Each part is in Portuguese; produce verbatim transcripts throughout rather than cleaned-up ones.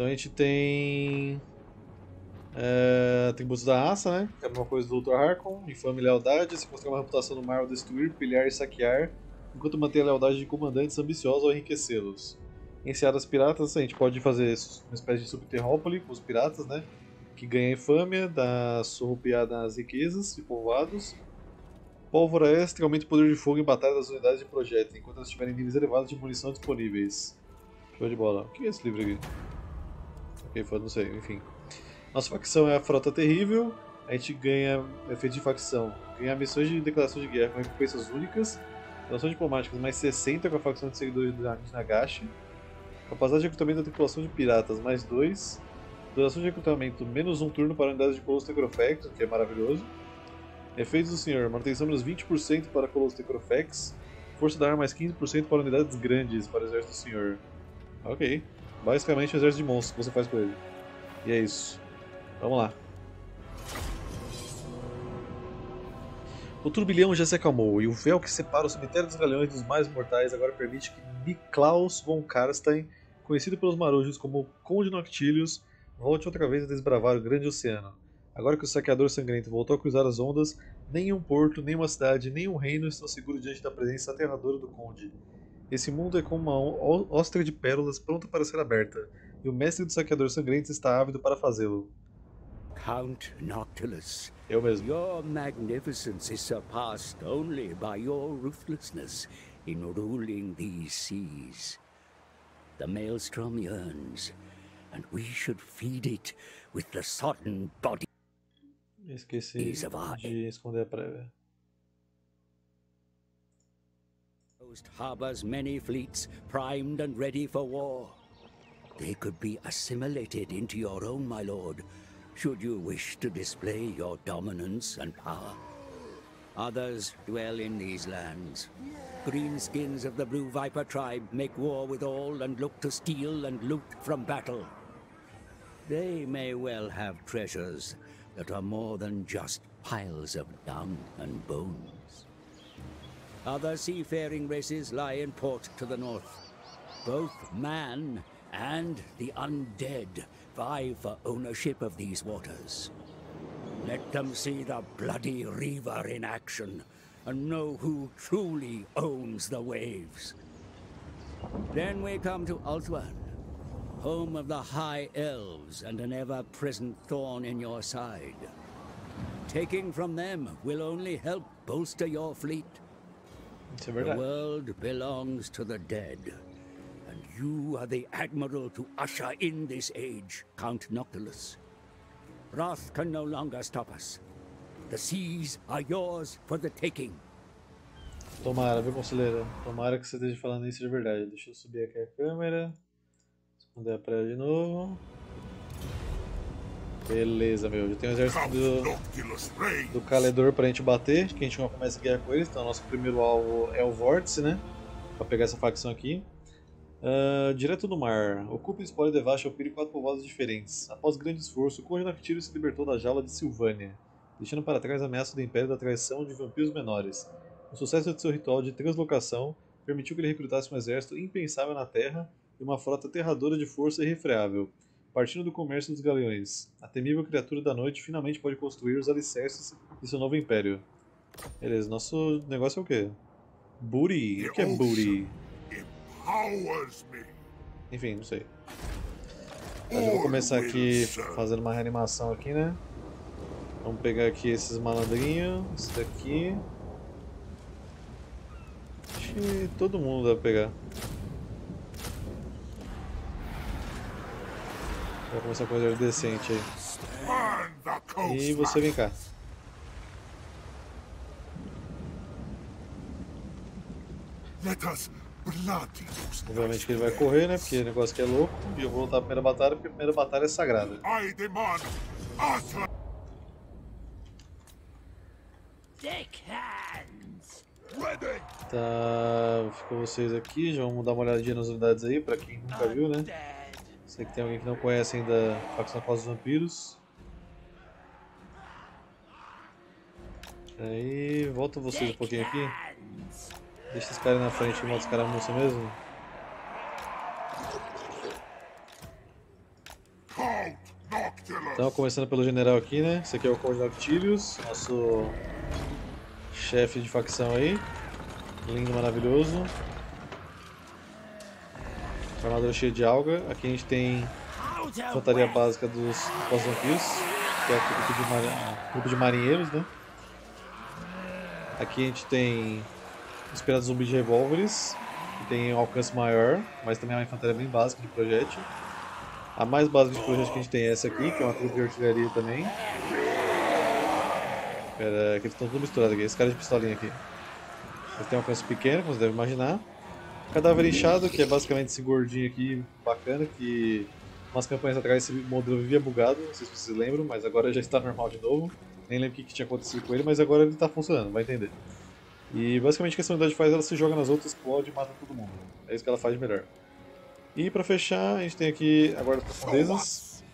Então a gente tem... É, atributos da raça, né? Que é a mesma coisa do Ultra Harkon. Infame lealdade, se conseguir uma reputação no mar ao destruir, pilhar e saquear, enquanto manter a lealdade de comandantes ambiciosos ao enriquecê-los. Enseadas piratas, a gente pode fazer uma espécie de subterrópole com os piratas, né? Que ganha infâmia, dá surrupiada nas riquezas e povoados. Pólvora extra, aumenta o poder de fogo em batalha das unidades de projeto, enquanto elas tiverem níveis elevados de munição disponíveis. Show de bola. O que é esse livro aqui? Ok, foda, não sei, enfim. Nossa facção é a Frota Terrível, a gente ganha efeito de facção. Ganha missões de declaração de guerra com recompensas únicas, relações diplomáticas mais sessenta com a facção de seguidores de Nagashi. Capacidade de recrutamento da tripulação de piratas, mais dois. Duração de recrutamento, menos um turno para unidades de Colossus Necrofex, o que é maravilhoso. Efeitos do Senhor, manutenção menos vinte por cento para Colossus Necrofex. Força da arma mais quinze por cento para unidades grandes, para o Exército do Senhor. Ok. Basicamente o Exército de Monstros que você faz com ele. E é isso. Vamos lá. O turbilhão já se acalmou, e o véu que separa o cemitério dos galeões dos mais mortais agora permite que Niklaus von Karstein, conhecido pelos marujos como Conde Noctilus, volte outra vez a desbravar o grande oceano. Agora que o saqueador sangrento voltou a cruzar as ondas, nenhum porto, nenhuma cidade, nenhum reino estão seguros diante da presença aterradora do Conde. Esse mundo é como uma ostra de pérolas pronta para ser aberta, e o mestre do saqueador sangrento está ávido para fazê-lo. Count Noctilus, Eu mesmo. Your magnificence is surpassed only by your ruthlessness in ruling these seas. The maelstrom yearns, and we should feed it with the sodden body. Esqueci de esconder a prévia. Coast harbors many fleets primed and ready for war. They could be assimilated into your own, my lord. Should you wish to display your dominance and power. Others dwell in these lands. Greenskins of the Blue Viper tribe make war with all and look to steal and loot from battle. They may well have treasures that are more than just piles of dung and bones. Other seafaring races lie in port to the north. Both man and the undead vie for ownership of these waters. Let them see the bloody Reaver in action and know who truly owns the waves. Then we come to Ulthuan, home of the High Elves and an ever-present thorn in your side. Taking from them will only help bolster your fleet. The world belongs to the dead. You are the admiral to usher in this age, Count Noctilus. Wrath can no longer stop us. The seas are yours for the taking. Tomara, viu, conselheiro? Tomara que você esteja falando isso de verdade. Deixa eu subir aqui a câmera. Esconder a praia de novo. Beleza, meu. Já tem o exército do, do Caledor pra gente bater. Que a gente não começa a guerra com eles. Então, nosso primeiro alvo é o Vórtice, né? Pra pegar essa facção aqui. Uh, direto no mar, ocupa e explora devaste ao Pire quatro povoados diferentes. Após grande esforço, o Conde Noctilus se libertou da jaula de Silvânia, deixando para trás a ameaça do Império da traição de vampiros menores. O sucesso de seu ritual de translocação permitiu que ele recrutasse um exército impensável na Terra e uma frota aterradora de força irrefreável, partindo do comércio dos galeões. A temível criatura da noite finalmente pode construir os alicerces de seu novo império. Beleza, nosso negócio é o quê? Buri? O que é Buri? Enfim, não sei. Mas eu vou começar aqui fazendo uma reanimação aqui, né? Vamos pegar aqui esses malandrinhos, esse daqui. Acho que todo mundo deve pegar. Vou começar com coisa decente aí. E você vem cá. Let us... Obviamente que ele vai correr, né? Porque o negócio aqui é louco. E eu vou voltar para a primeira batalha, porque a primeira batalha é sagrada. Tá, ficou vocês aqui. Já vamos dar uma olhadinha nas unidades aí, pra quem nunca viu, né? Sei que tem alguém que não conhece ainda a facção Costa dos Vampiros. Aí, volta vocês um pouquinho aqui. Deixa os caras na frente e mata os caras a moça mesmo. Então, começando pelo general aqui, né? Esse aqui é o Conde Noctilus, nosso chefe de facção aí. Lindo, maravilhoso. Armadura cheia de alga. Aqui a gente tem a infantaria básica dos vampiros, que é o grupo de marinheiros, né? Aqui a gente tem os piratas zumbis de revólveres, que tem um alcance maior, mas também é uma infantaria bem básica de projétil. A mais básica de projétil que a gente tem é essa aqui, que é uma trupe de artilharia também. Pera, que eles estão tudo misturados aqui, esse cara de pistolinha aqui. Eles têm um alcance pequeno, como você deve imaginar. Cadáver inchado, que é basicamente esse gordinho aqui, bacana, que umas campanhas atrás esse modelo vivia bugado, não sei se vocês lembram, mas agora já está normal de novo. Nem lembro o que, que tinha acontecido com ele, mas agora ele está funcionando, vai entender. E basicamente o que essa unidade faz, ela se joga nas outras, explode e mata todo mundo. É isso que ela faz de melhor. E pra fechar, a gente tem aqui a Guarda das Profundezas,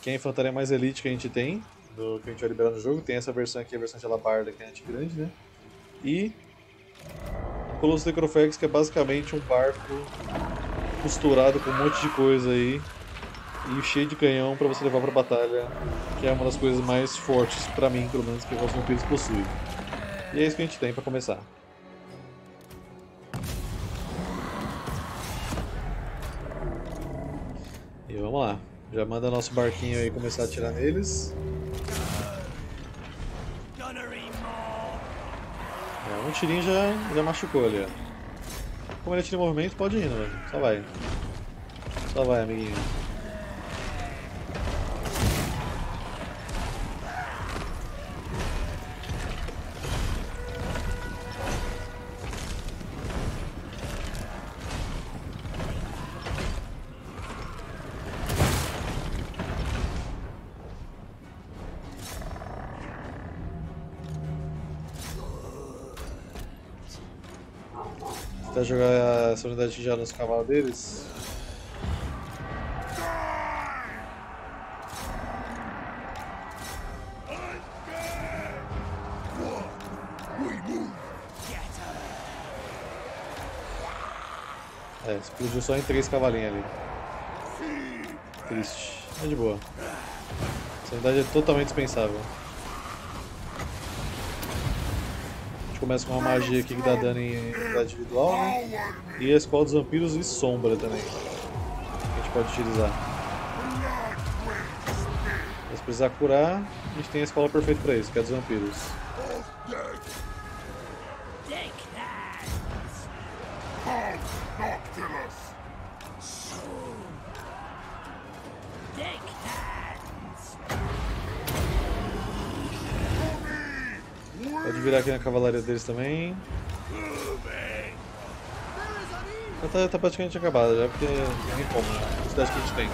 que é a infantaria mais elite que a gente tem, do que a gente vai liberar no jogo. Tem essa versão aqui, a versão de alabarda, que é anti-grande, né? E o Colosso Necrofex, que é basicamente um barco costurado com um monte de coisa aí e cheio de canhão pra você levar pra batalha, que é uma das coisas mais fortes, pra mim, pelo menos, que os vampiros possuem. E é isso que a gente tem pra começar. E vamos lá, já manda nosso barquinho aí começar a atirar neles. É, um tirinho já, já machucou ali, ó. Como ele atira em movimento, pode ir, velho. Só vai. Só vai, amiguinho. Tentar jogar essa unidade já nos cavalos deles. É, explodiu só em três cavalinhos ali. Triste, mas de boa. Essa unidade é totalmente dispensável. Começa com uma magia aqui que dá dano em unidade individual, né? E a espada dos vampiros e sombra também, que a gente pode utilizar. Se precisar curar, a gente tem a escola perfeita para isso, que é a dos vampiros. Pode virar aqui na cavalaria deles também. Já tá, tá praticamente acabada, já porque nem como, né? A quantidade que a gente tem.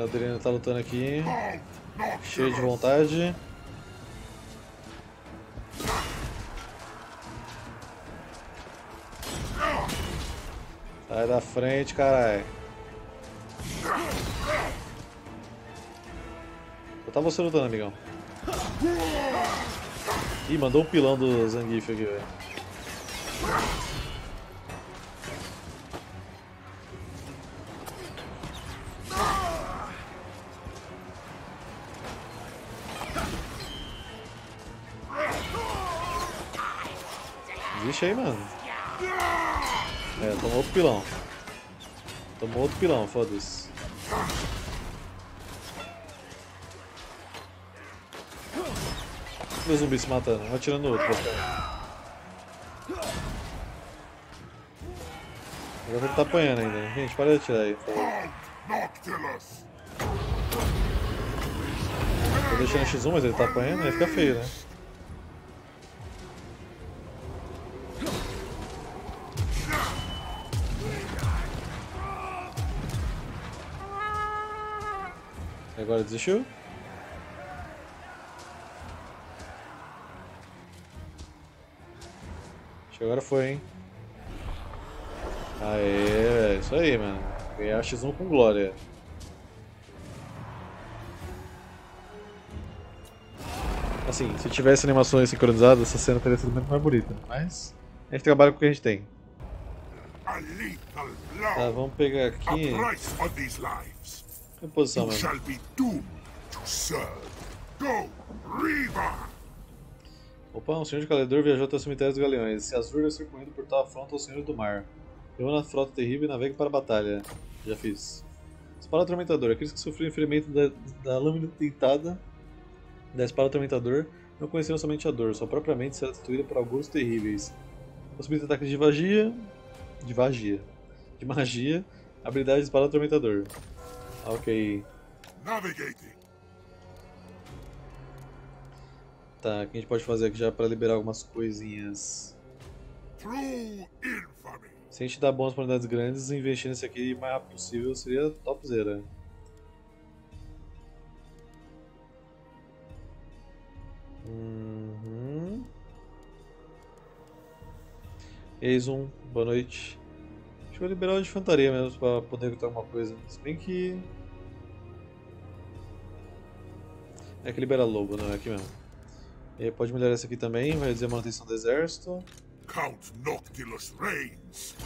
A Adriana tá lutando aqui, cheio de vontade. Sai da frente, carai. Só tá você lutando, amigão. Ih, mandou um pilão do Zangief aqui, velho. Vixe aí, mano. É, tomou outro pilão. Tomou outro pilão, foda-se. Dois zumbis se matando, um atirando no outro. Agora ele tá apanhando ainda. Gente, para de atirar aí. Tô deixando xis um, mas ele tá apanhando, aí fica feio, né? Agora desistiu? Acho que agora foi, hein? Aê, é isso aí, mano. Ganhei a xis um com glória. Assim, se tivesse animações sincronizadas, essa cena teria sido muito mais bonita, mas a gente trabalha com o que a gente tem. Tá, vamos pegar aqui. Que posição, mano? Opa, um senhor de Caledor viajou até o cemitério dos Galeões. Se Azur deve ser corrido por tal afronta ao Senhor do Mar. Eu vou na Frota Terrível e navego para a batalha. Já fiz. Espada Atormentador. Aqueles que sofreram ferimento da, da lâmina deitada da Espada Atormentador não conheceram somente a dor, sua própria mente será destruída por alguns terríveis. Possibilita ataques de magia. De magia. De magia. Habilidade de Espada Atormentador. Ok. Navigate. Tá, o que a gente pode fazer aqui já para liberar algumas coisinhas? Se a gente dar bons para unidades grandes, investir nesse aqui o mais rápido possível seria topzera. Uhum. Exum, boa noite. Acho que vou liberar uma de infantaria mesmo para poder botar alguma coisa. Se bem que. É que libera lobo, não é aqui mesmo. E aí pode melhorar essa aqui também, vai dizer a manutenção do exército. Count Noctilus reigns.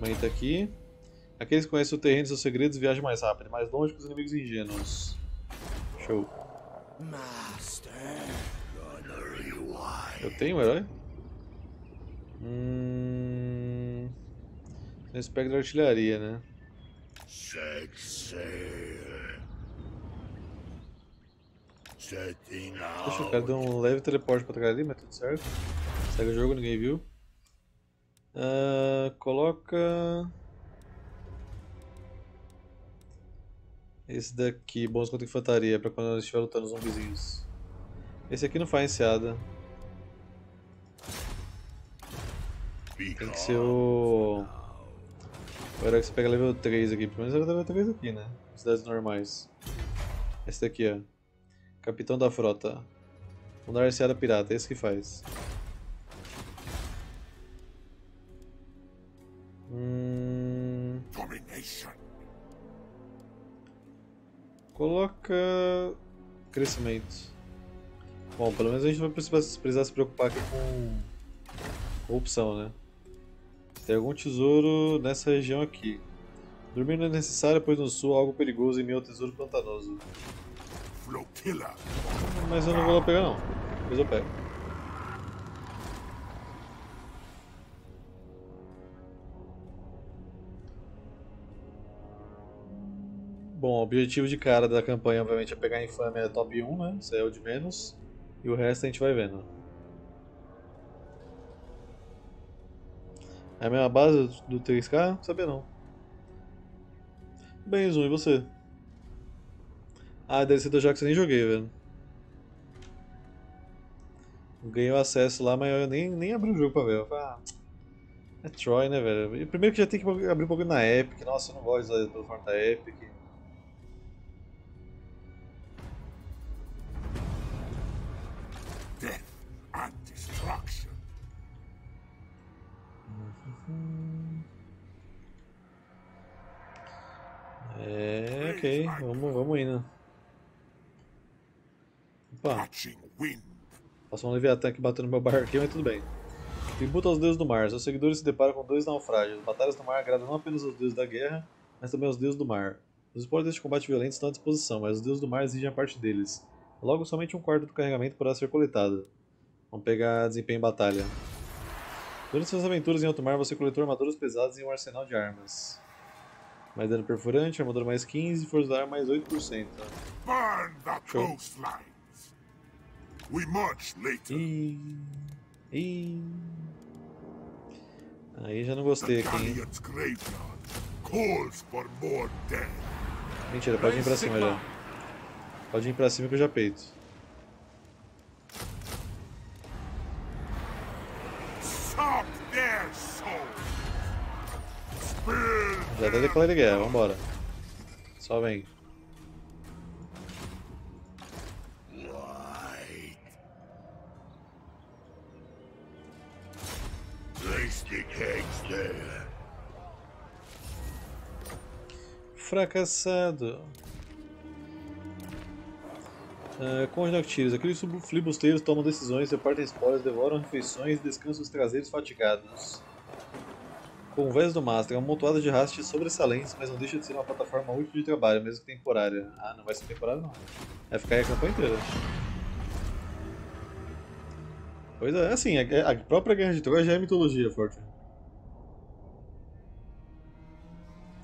Manta aqui. Aqueles que conhecem o terreno e seus segredos viajam mais rápido, mais longe que os inimigos ingênuos. Show. Master. Eu tenho um herói? Hum. Tem espectro da artilharia, né? Deixa o cara dar um leve teleporte pra trás ali, mas tudo certo. Segue o jogo, ninguém viu. Uh, coloca. Esse daqui, bons contra infantaria, pra quando eles estiver lutando os zombizinhos. Esse aqui não faz enseada. Tem que ser o. O herói que você pega level três aqui. Pelo menos era level três aqui, né? Cidades normais. Esse daqui, ó. Capitão da Frota. Vamos dar enseada pirata, é isso que faz. Hum... Coloca... Crescimento. Bom, pelo menos a gente não vai precisar se preocupar aqui com corrupção, né? Tem algum tesouro nessa região aqui. Dormir não é necessário, pois no sul há algo perigoso em meio ao tesouro pantanoso. Mas eu não vou lá pegar não, depois eu pego. Bom, o objetivo de cara da campanha obviamente é pegar a infâmia top um, né? Isso aí é o de menos. E o resto a gente vai vendo. É a mesma base do três K? Não sabia não. Bem, Zoom, e você? Ah, deve ser do jogo que eu nem joguei, velho. Ganhei o acesso lá, mas eu nem, nem abri o jogo pra ver. Eu falei, ah, é Troy, né, velho? Primeiro que já tem que abrir um pouco na Epic. Nossa, eu não gosto da plataforma da Epic. Death and Destruction. É, ok. Vamos, vamos indo. Opa. Passou um leviatã que bateu no meu barco aqui, mas tudo bem. Tributo aos deuses do mar. Seus seguidores se deparam com dois naufrágios. Batalhas no mar agradam não apenas aos deuses da guerra, mas também aos deuses do mar. Os esportes deste combate violento estão à disposição, mas os deuses do mar exigem a parte deles. Logo, somente um quarto do carregamento poderá ser coletado. Vamos pegar desempenho em batalha. Durante suas aventuras em alto mar, você coletou armaduras pesadas e um arsenal de armas. Mais dano perfurante, armadura mais quinze, força da arma mais oito por cento. Show. We march later. E... E... Aí já não gostei aqui, hein? Mentira, pode vir pra cima já. Pode vir pra cima que eu já peito. Já deu declarar de guerra, vambora. Só vem. fracassado. Uh, Conde Noctilus, aqueles filibusteiros tomam decisões, repartem esporas, devoram refeições e descansam os traseiros fatigados. Convés do Master, é uma montoada de rastros sobressalentes, mas não deixa de ser uma plataforma útil de trabalho, mesmo que temporária. Ah, não vai ser temporária não. Vai ficar aí a campanha inteira. Pois é, assim, a, a própria Guerra de Troia já é mitologia, Forte.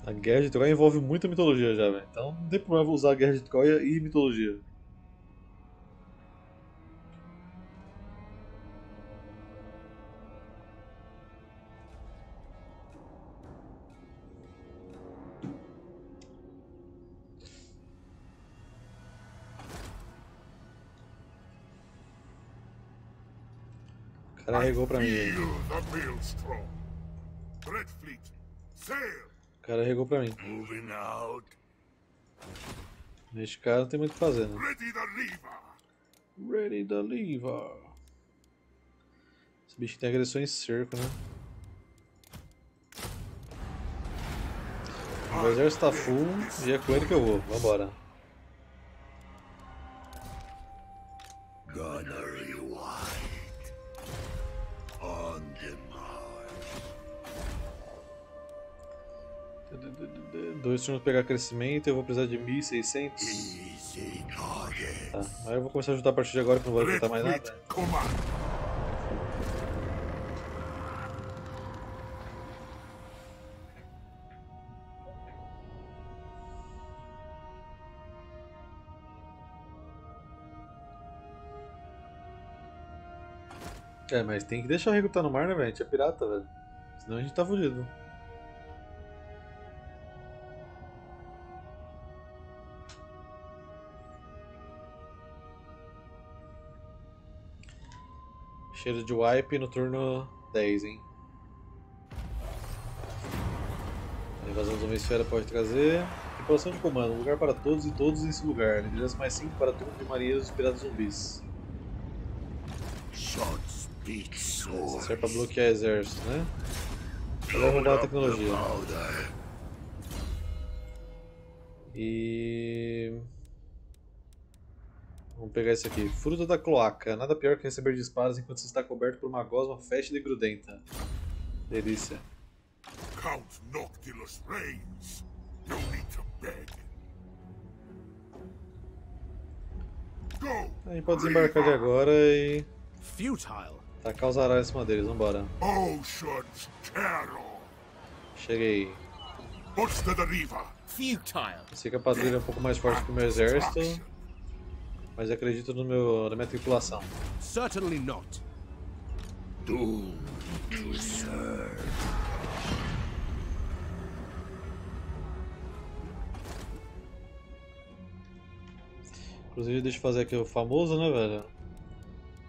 A Guerra de Troia envolve muita mitologia já, velho. Então não tem problema usar a Guerra de Troia e mitologia. Carregou pra mim. O cara regou pra mim. Neste caso não tem muito o que fazer, né? Ready the lever. Esse bicho tem agressão em cerco, né? O exército tá full e é com ele que eu vou. Vambora. Dois turnos pegar crescimento, eu vou precisar de mil e seiscentos. Tá, mas eu vou começar a ajudar a partir de agora que não vou aguentar mais nada. É, mas tem que deixar recrutar no mar, né, velho? A gente é pirata, velho. Senão a gente tá fudido. Cheiro de wipe no turno dez, hein? A invasão de uma esfera pode trazer. População de comando, lugar para todos e todos nesse lugar. Liderança mais cinco para turno de marinheiros e piratas zumbis. Serve para bloquear exército, né? Vai roubar a tecnologia. E... vamos pegar esse aqui. Fruta da cloaca. Nada pior que receber disparos enquanto se está coberto por uma gosma fétida e grudenta. Delícia. Count Noctilus reigns. No need to beg. Go. A gente pode desembarcar de agora e... futile. Tacar os aralhos em cima deles. Vambora. Ocean's terror. Cheguei. Costa da Riva. Futile. Sei que a patrulha é um pouco mais forte que o meu exército. Mas acredito no meu, na minha tripulação. Certainly not. Do to serve. Inclusive, deixa eu fazer aqui o famoso, né, velho?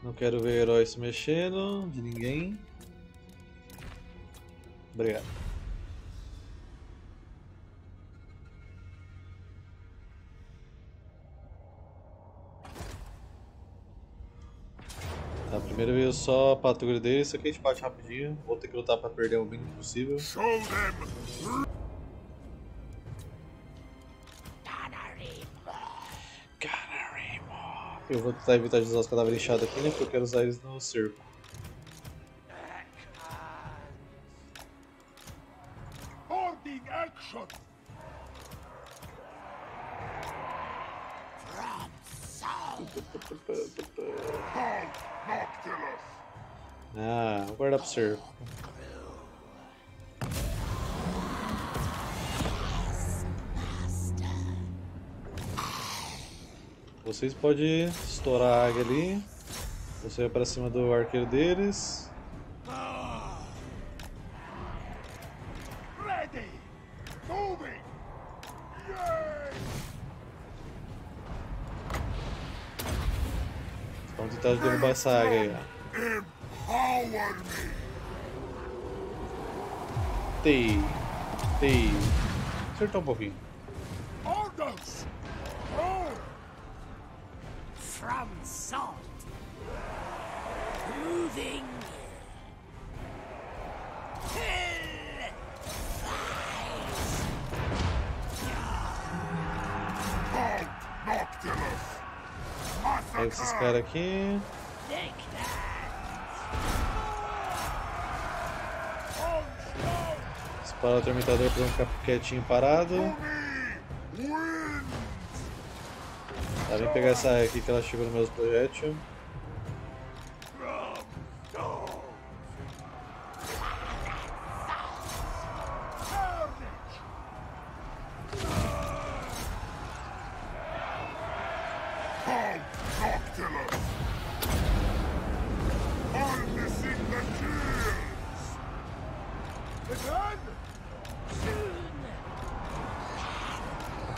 Não quero ver heróis se mexendo de ninguém. Obrigado. Tá, primeiro veio só a patrulha dele, isso aqui a gente bate rapidinho, vou ter que lutar pra perder o mínimo possível. Eu vou tentar evitar de usar os cadáveres inchados aqui, né, porque eu quero usar eles no cerco. Ah, vou guardar pro cerco. Vocês podem estourar a águia ali. Você vai pra cima do arqueiro deles. Vamos tentar derrubar essa águia aí. Tei, tei. Acertar um pouquinho. From salt, proving kill, Pega esses caras aqui. Espada Atormentador pra não ficar quietinho parado. Tá, vem pegar essa área aqui que ela chegou no meu projeto.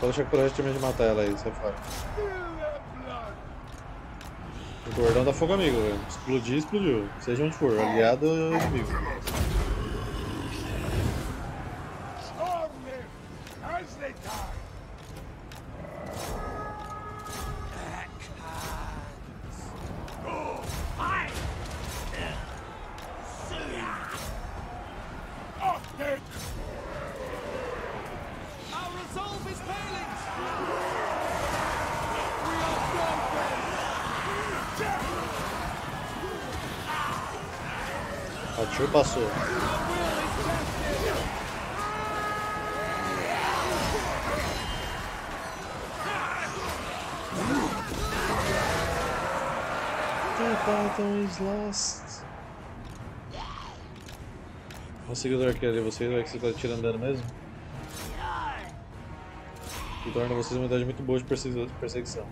Deixa que o resto termina de matar ela aí, sai fora. O gordão dá fogo amigo, velho. Explodir, explodiu. Seja onde for, aliado ou inimigo. Atirou, passou. The battle is lost. Conseguiu o arqueiro ali, vocês vai que você tá tirando dano mesmo? Que torna vocês uma unidade muito boa de perseguição.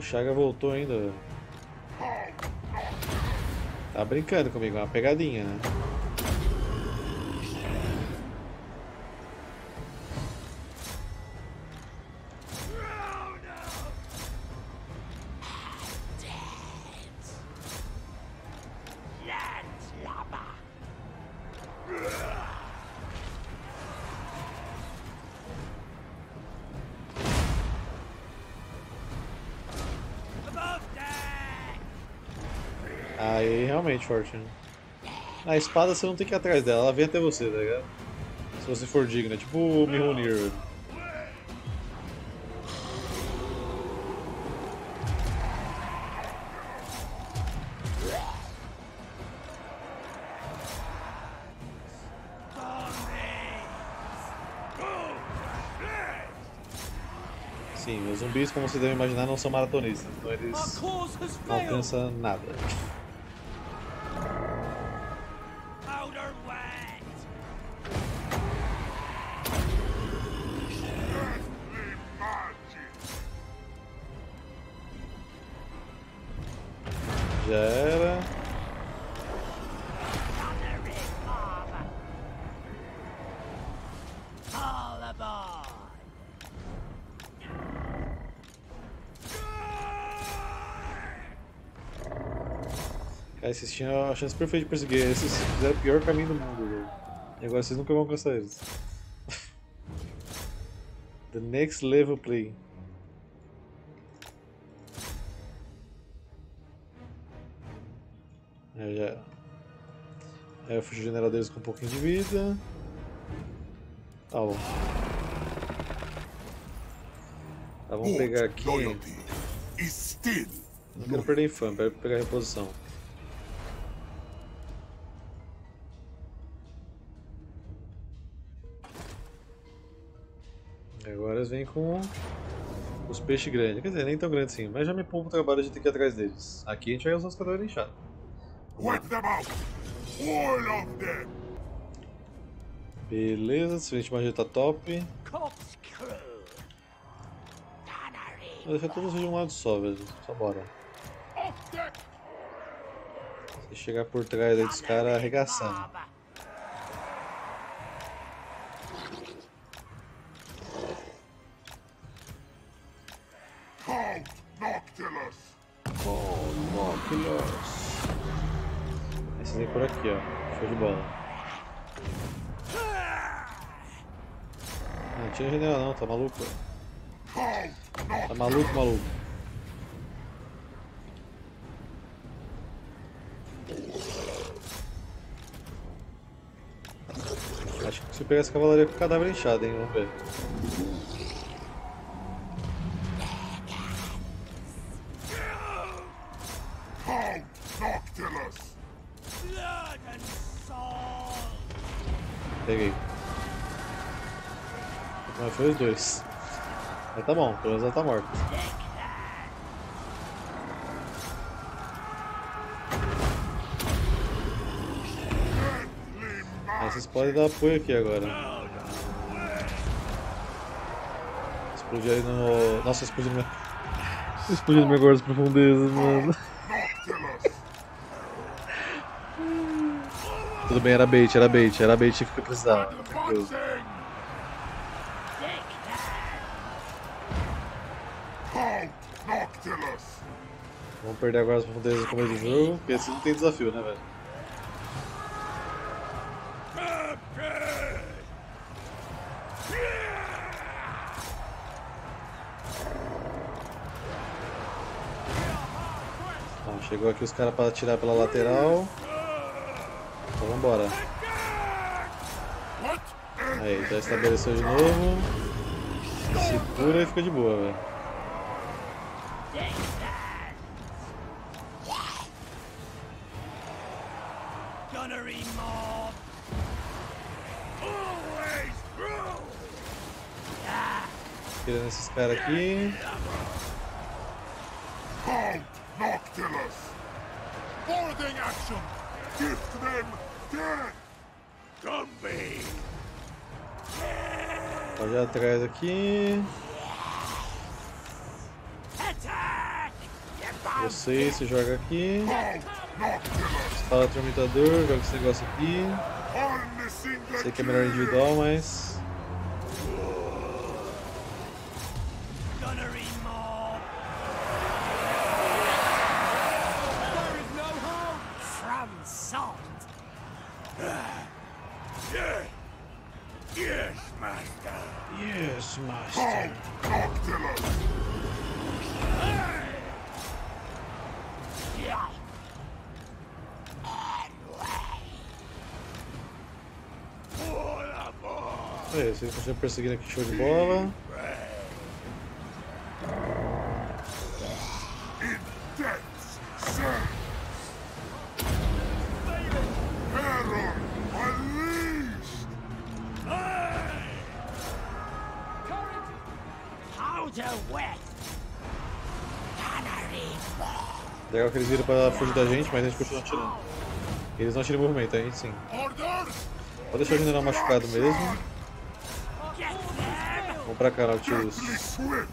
Chaga voltou ainda. Tá brincando comigo, é uma pegadinha, né? Aí realmente forte, né? A espada você não tem que ir atrás dela, ela vem até você, tá ligado? Se você for digna, tipo o Mjolnir, velho. Sim, os zumbis, como você deve imaginar, não são maratonistas, então eles não alcançam nada. Já era. Cara, vocês tinham a chance perfeita de perseguir. Esses fizeram o pior caminho do mundo, velho. E agora vocês nunca vão alcançar eles. The next level play. Aí já era. Aí eu fugi o general deles com um pouquinho de vida. Tá bom. Tá, vamos pegar aqui. Não quero perder infame, quero pegar a reposição. E agora eles vêm com os peixes grandes. Quer dizer, nem tão grandes assim, mas já me poupa o trabalho de ter que ir atrás deles. Aqui a gente vai usar os cadáveres inchados. Beleza, esse vinte de magia tá top. Vou deixar todos de um lado só, velho. Só bora. Se chegar por trás aí dos caras arregaçando. Conde Noctilus! Conde Noctilus! Esse vem por aqui, ó. Show de bola. Não tira a janela não, tá maluco? Tá maluco, maluco. Acho que se eu pegar essa cavalaria com o cadáver inchado, hein? Vamos ver. Peguei. Mas foi os dois. Mas tá bom, pelo menos ela tá morta. Mas vocês podem dar apoio aqui agora. Explodiu aí no... Nossa, explodiu no... Explodiu no meu guarda das profundezas, mano. Tudo bem, era bait, era bait, era bait que eu precisava. Deus. Vamos perder agora as profundezas no começo do jogo, porque assim não tem desafio, né, velho? Bom, chegou aqui os caras para atirar pela lateral. Então vambora. Aí, já estabeleceu de novo. Segura e fica de boa, velho. Tirando esses caras aqui. Conde Noctilus! Boarding action! Give them death! Zumbi! Olha atrás aqui. Você se joga aqui. Espada Atormentador, joga esse negócio aqui. Sei que é melhor individual, mas. É, vocês estão perseguindo aqui, show de bola. Legal que eles viram para fugir da gente, mas a gente continua atirando. Eles não atiram movimento, aí sim. Vou deixar o general machucado mesmo. Vamos pra cá, Nautilus. Esperar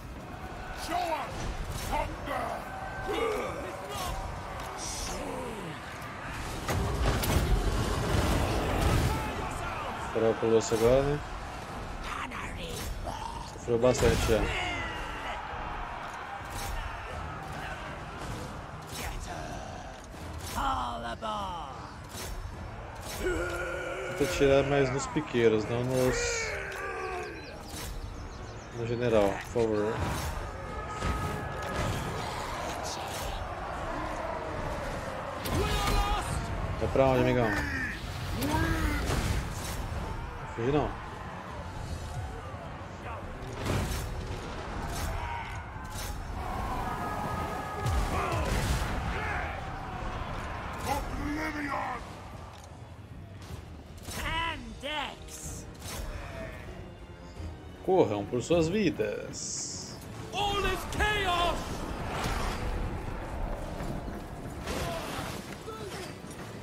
o Colosso agora, né? Sofreu bastante já. Tenta tirar mais nos piqueiros, não nos... No general, por favor. Vai pra onde, amigão? Não fugi não. Corram por suas vidas. All is chaos.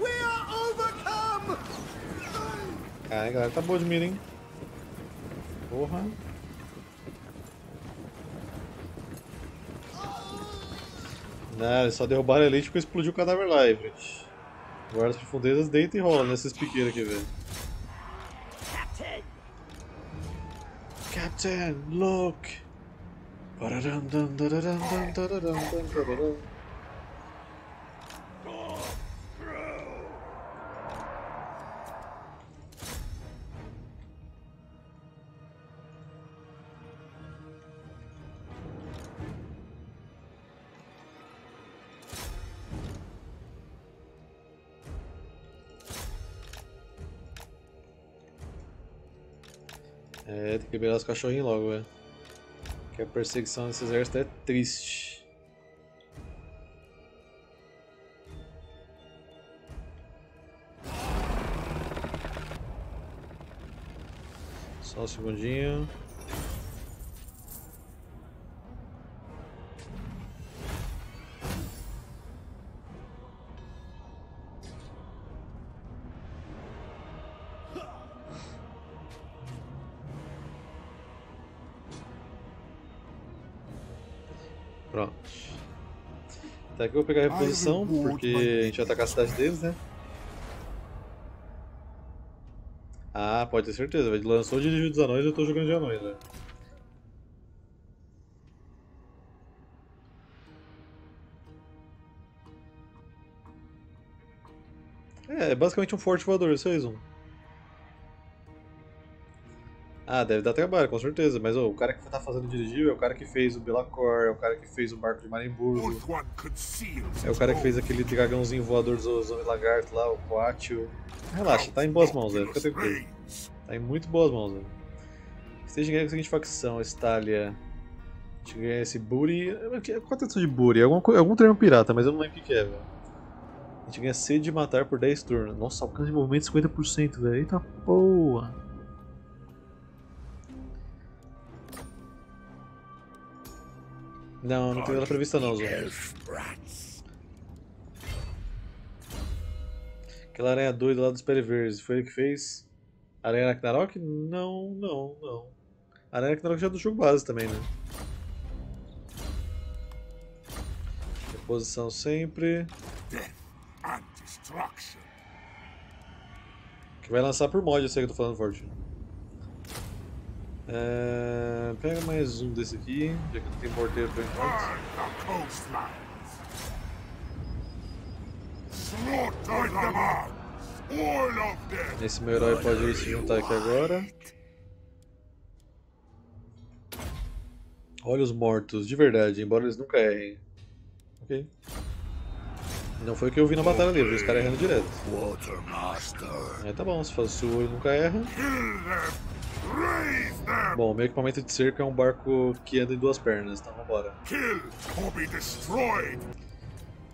We are overcome. Cara, galera, tá boa de mira, hein? Porra. Não, eles só derrubaram a elite porque explodiu o cadáver live. Agora as profundezas deita e rola nessas piqueiras aqui, velho. Captain, look! É, tem que liberar os cachorrinhos logo, velho. Porque a perseguição desse exército é triste. Só um segundinho. Pronto. Até aqui eu vou pegar a reposição, porque a gente vai atacar a cidade deles, né? Ah, pode ter certeza, velho. Lançou o Dirigir dos Anões e eu tô jogando de anões, velho. É, é basicamente um forte voador, isso aí, Zoom. Ah, deve dar trabalho, com certeza, mas oh, o cara que tá fazendo dirigir é o cara que fez o Belacor, é o cara que fez o barco de Maremburgo, é o cara que fez aquele dragãozinho voador dos homens lagarto lá, o Quatio. Relaxa, tá em boas mãos, velho, fica tranquilo. Tá em muito boas mãos, velho. Esteja ganhando a seguinte facção, Stalia. A gente ganha esse Buri. Qual a tradução de Buri? É algum, algum termo pirata, mas eu não lembro o que é, velho. A gente ganha sede de matar por dez turnos. Nossa, alcance de movimento cinquenta por cento, velho. Eita porra! Não, não tem nada prevista não, Zô. Aquela aranha doida lá dos Periverdes, foi ele que fez? Aranha Arachnarok? Não, não, não. Aranha Arachnarok já é do jogo base também, né? Reposição sempre. Que vai lançar por mod, eu sei que eu tô falando forte. É... Pega mais um desse aqui, já que não tem morteiro por enquanto. Esse meu herói pode se juntar aqui agora. Olha os mortos, de verdade, embora eles nunca errem. Ok. Não foi o que eu vi na batalha livre, os caras errando direto. É, tá bom, se faz o seu olho nunca erra. Bom, meu equipamento de cerco é um barco que anda em duas pernas, então vambora.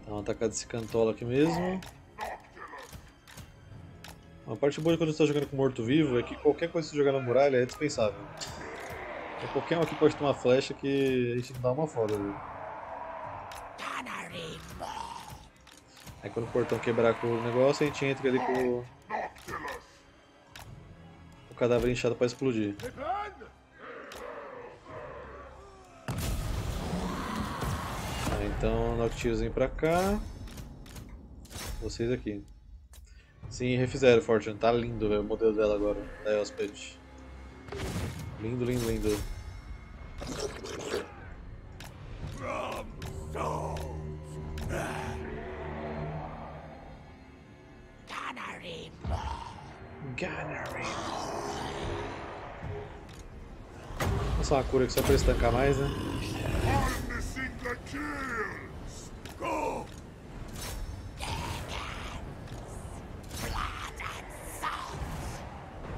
Então, atacar desse cantola aqui mesmo. Uma parte boa de quando você está jogando com morto-vivo é que qualquer coisa que você jogar na muralha é dispensável. Então, qualquer um aqui pode tomar flecha que a gente dá uma foda, viu? Aí quando o portão quebrar com o negócio, a gente entra ali com o... cadáver inchado para explodir. Ah, então Noctilus vem pra cá. Vocês aqui. Sim, refizeram Fortune. Tá lindo, velho, o modelo dela agora. Da Elspeth. Lindo, lindo, lindo. Só uma cura aqui só pra estancar mais, né?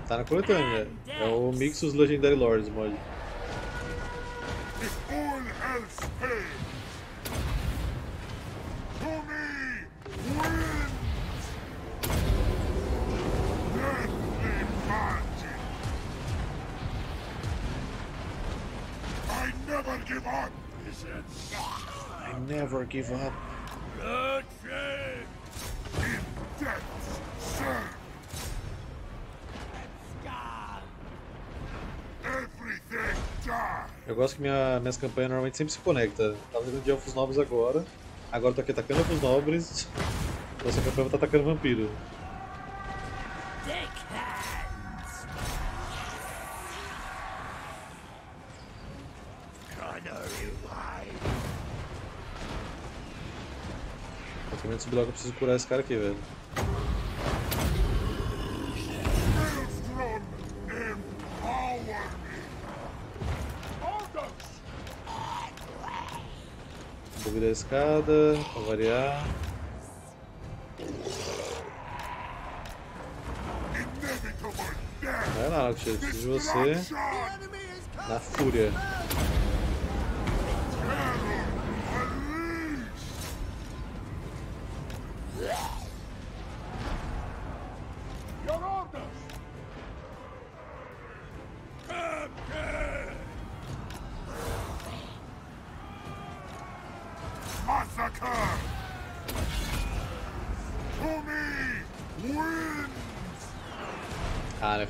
Tá na coletânea, é o Mixus Legendary Lords mod. Never give up. Eu gosto que minha, minhas campanhas normalmente sempre se conectam. Tava jogando de elfos nobres agora. Agora eu tô aqui atacando elfos nobres. Essa campanha vai estar atacando vampiro. Subir logo, eu preciso curar esse cara aqui, velho. Vou virar a escada, pra variar. É, Arachnarok, chefe, preciso de você na fúria.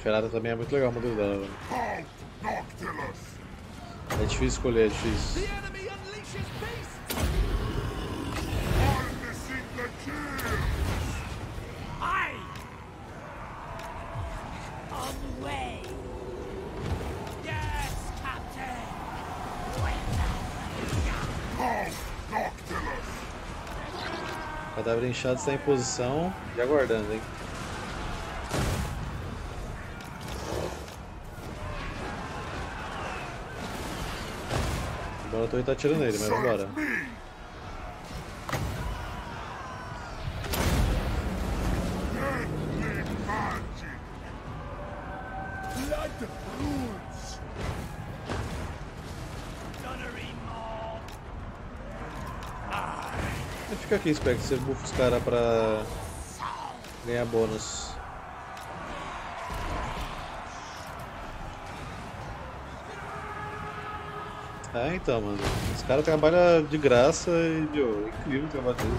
Ferrada também é muito legal, mudou dela. É difícil escolher, é difícil. O cadáver inchado está em posição e aguardando, hein? Eu tô aí, tá atirando nele, mas vambora. Fica aqui, Spectre, você bufa os caras pra ganhar bônus. Ah, então, mano. Esse cara trabalha de graça e, meu, é incrível o trabalho dele.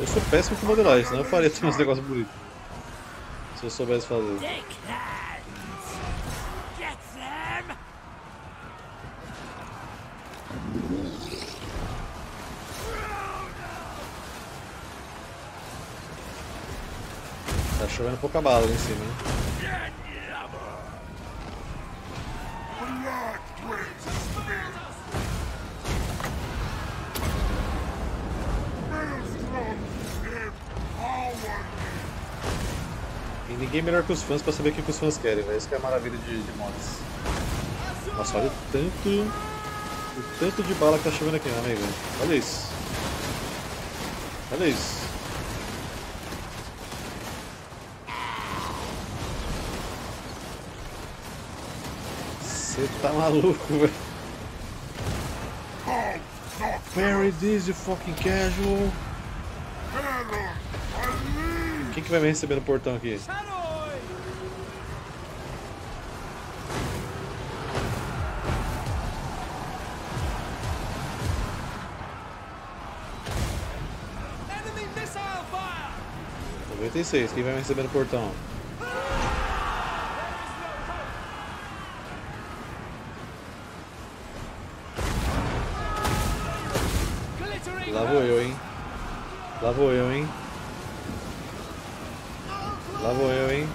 Eu sou péssimo com modelagem, senão eu faria ter uns negócios bonitos. Se eu soubesse fazer. Tá chovendo pouca bala ali em cima, hein? Ninguém melhor que os fãs pra saber o que os fãs querem, véio. Isso que é a maravilha de, de mods. Nossa, olha o tanto, o tanto de bala que tá chovendo aqui, meu amigo. Olha isso. Olha isso. Você tá maluco, velho. Bury this, you fucking casual. Quem que vai me receber no portão aqui? noventa e seis, quem vai me receber no portão? Lá vou eu, hein? Lá vou eu, hein? Lá vou eu, hein?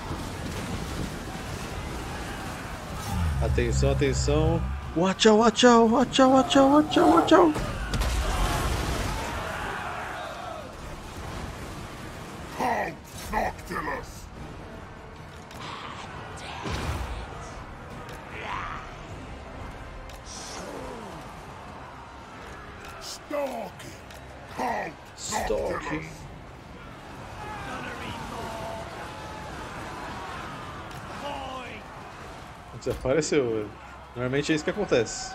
Atenção, atenção! Watch out, watch out, watch out, watch out, watch out, watch out! Desapareceu, velho. Normalmente é isso que acontece.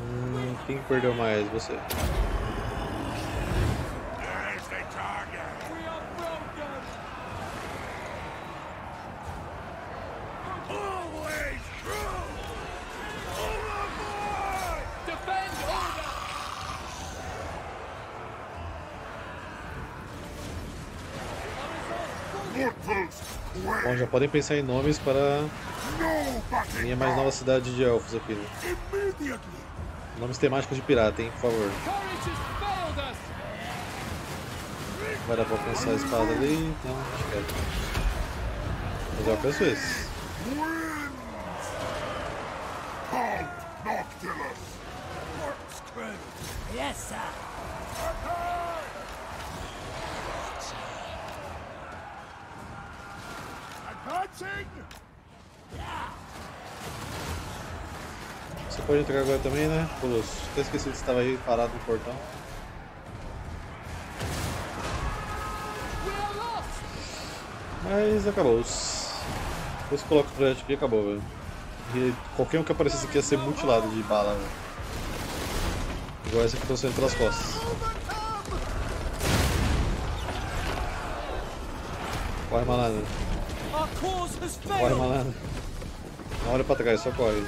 Hum, quem perdeu mais? Você. Bom, já podem pensar em nomes para minha mais nova cidade de elfos aqui. Né? Nomes temáticos de pirata, hein, por favor. Vai dar para alcançar a espada ali? Não, acho que é. Mas eu alcanço esse. Você pode entrar agora também, né, Colosso? Até esqueci que você estava aí parado no portão. Mas acabou-se. Depois coloca o projeto aqui e acabou, velho. E qualquer um que aparecesse aqui ia ser mutilado de bala, velho. Igual essa que eu tô saindo pelas costas. Corre, malandro. Corre, malandro. Não olha pra trás, só corre.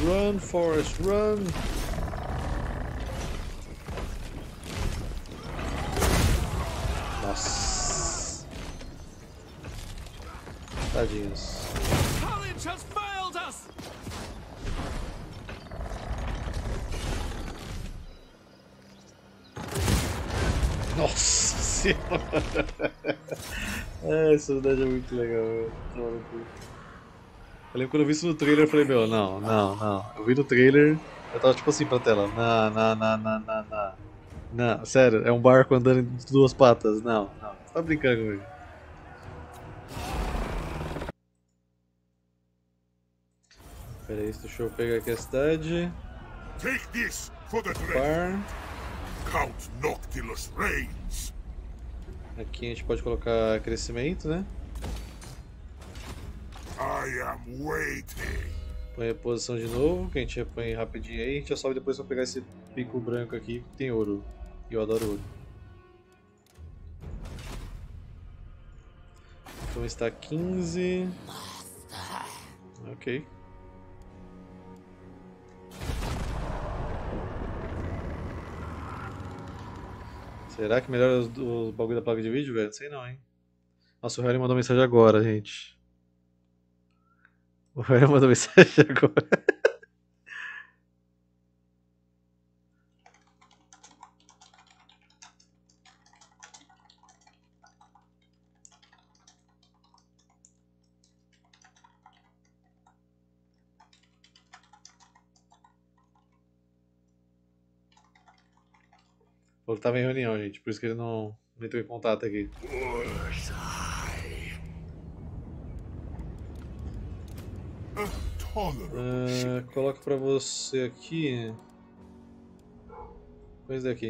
Run, Forest, run! Nossa! Tadinhos. Nossa senhora! É, essa cidade é muito legal, velho. Eu lembro quando eu vi isso no trailer, eu falei, meu, não, não, não. Eu vi no trailer, eu tava tipo assim pra tela, não, não, não, não, não, não. Não, sério, é um barco andando de duas patas, não, não, você tá brincando comigo. Pera aí, deixa eu pegar aqui a cidade. Take this for the bar. Count Noctilus reigns. Aqui a gente pode colocar crescimento, né? I am waiting. Põe a posição de novo, que a gente põe rapidinho aí, a gente já sobe depois pra pegar esse pico branco aqui que tem ouro. E eu adoro ouro. Então está quinze. Ok. Será que melhora o bagulho da placa de vídeo, velho? Não sei não, hein? Nossa, o Harry mandou mensagem agora, gente. O Harry mandou mensagem agora. Ele tava em reunião, gente, por isso que ele não entrou em contato aqui. Uh, coloco pra você aqui. Coisa daqui.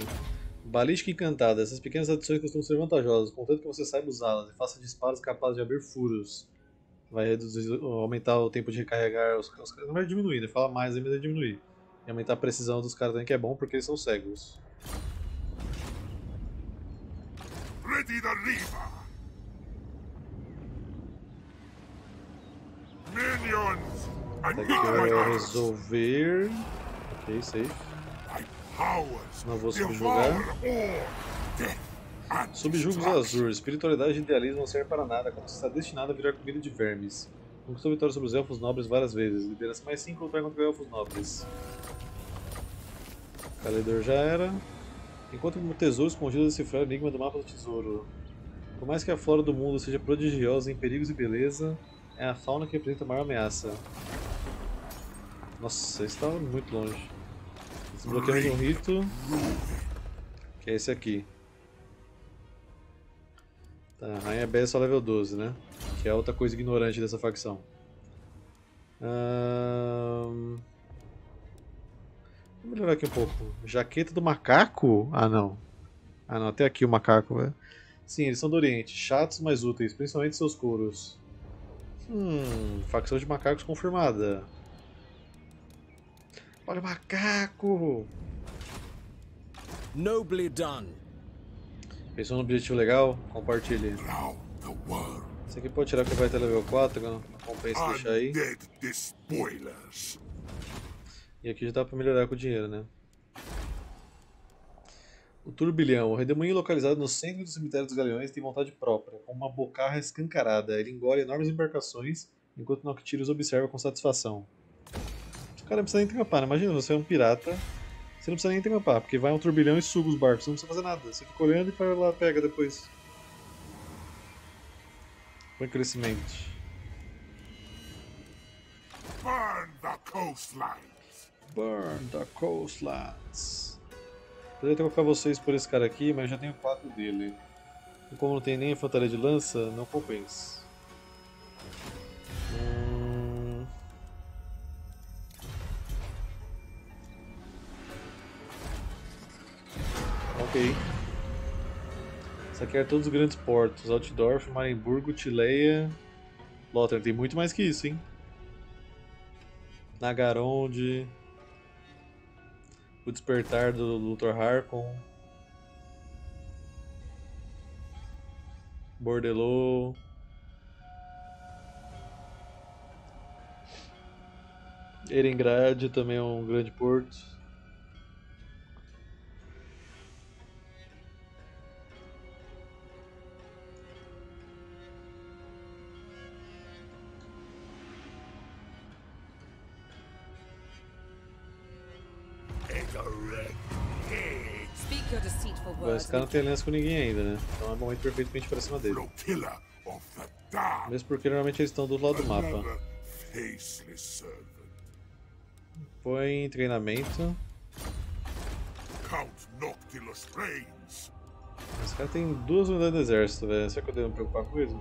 Balística encantada. Essas pequenas adições costumam ser vantajosas, contanto que você saiba usá-las e faça disparos capazes de abrir furos. Vai reduzir, aumentar o tempo de recarregar os caras. Não vai diminuir, né? Fala mais, mas vai diminuir. E aumentar a precisão dos caras também, que é bom porque eles são cegos. Ready the lever. Minions. Vai resolver. Ok, safe. Não vou subjugar. Subjugos Azur. Espiritualidade e idealismo não servem para nada quando você está destinado a virar comida de vermes. Conquistou vitória sobre os elfos nobres várias vezes. Liderança mais cinco lutar contra os elfos nobres. Caledor já era. Encontre um tesouro escondido a decifrar o enigma do mapa do tesouro. Por mais que a flora do mundo seja prodigiosa em perigos e beleza, é a fauna que representa a maior ameaça. Nossa, esse estava muito longe. Desbloqueamos um rito, que é esse aqui. Tá, Rainha Bess só level doze, né? Que é outra coisa ignorante dessa facção. Hum... Vou melhorar aqui um pouco. Jaqueta do macaco? Ah não. Ah não, até aqui o macaco, velho. Sim, eles são do Oriente, chatos mas úteis, principalmente seus couros. Hum, facção de macacos confirmada. Olha o macaco! Nobly done. Pensou no objetivo legal? Compartilhe. Isso aqui pode tirar que vai até level quatro, não compensa deixar aí. E aqui já dá pra melhorar com o dinheiro, né? O turbilhão. O redemoinho localizado no centro do cemitério dos galeões tem vontade própria, com uma bocarra escancarada. Ele engole enormes embarcações, enquanto Noctilus observa com satisfação. O cara não precisa nem trampar, né? Imagina, você é um pirata, você não precisa nem trampar, porque vai um turbilhão e suga os barcos, você não precisa fazer nada. Você fica olhando e para lá pega depois. Põe crescimento. Burn the coastline! Burn the coastlines. Poderia trocar vocês por esse cara aqui, mas já tenho quatro dele. E como não tem nem infantaria de lança, não compensa. Hum... Ok. Saquear todos os grandes portos, Altdorf, Maremburgo, Tileia... Lothar, tem muito mais que isso, hein? Nagaronde... O despertar do doutor Harkon... Bordelô... Erengrad também é um grande porto... Esse cara não tem aliança com ninguém ainda, né? Então é um momento perfeito pra gente ir pra cima dele. Mesmo porque normalmente eles estão do lado do mapa. Põe em treinamento. Esse cara tem duas unidades do exército, velho. Será que eu devo me preocupar com isso?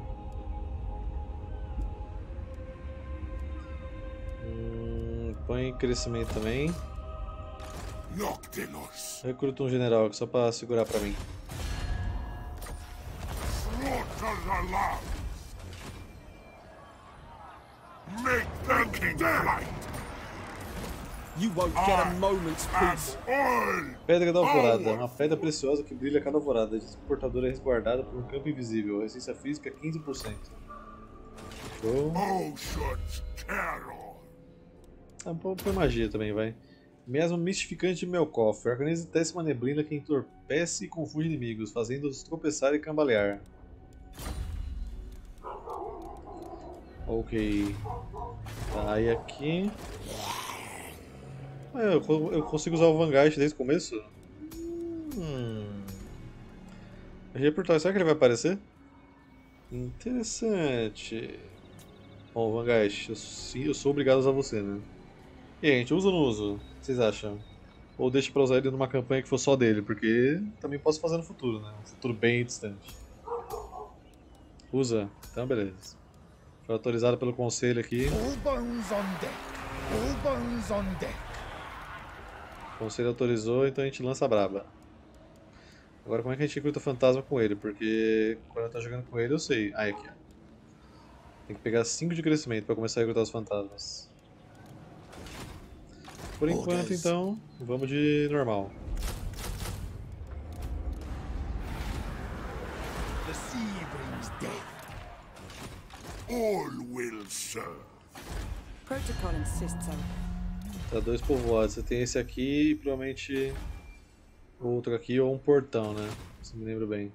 Hum, põe em crescimento também. Recruta um general só pra segurar pra mim. Pedra da Alvorada. Uma pedra preciosa que brilha a cada alvorada. A transportadora é resguardada por um campo invisível. Resistência física quinze por cento. Show. Ah, põe magia também, vai. Mesmo mistificante de Melkoff, organiza décima neblina que entorpece e confunde inimigos, fazendo-os tropeçar e cambalear. Ok. Tá, e aqui... Eu, eu consigo usar o Van Geist desde o começo? Hum... Eu ia perguntar, será que ele vai aparecer? Interessante... Bom, Van Geist, eu, sim, eu sou obrigado a usar você, né? E aí, gente, uso ou não uso? O que vocês acham? Ou deixa pra usar ele numa campanha que for só dele, porque também posso fazer no futuro, né? Um futuro bem distante. Usa? Então, beleza. Foi autorizado pelo conselho aqui. O conselho autorizou, então a gente lança a braba. Agora, como é que a gente recruta fantasma com ele? Porque quando eu tô jogando com ele, eu sei. Ah, é aqui, ó. Tem que pegar cinco de crescimento pra começar a recrutar os fantasmas. Por enquanto, então, vamos de normal. Tá, dois povoados. Você tem esse aqui e provavelmente outro aqui ou um portão, né? Se me lembro bem.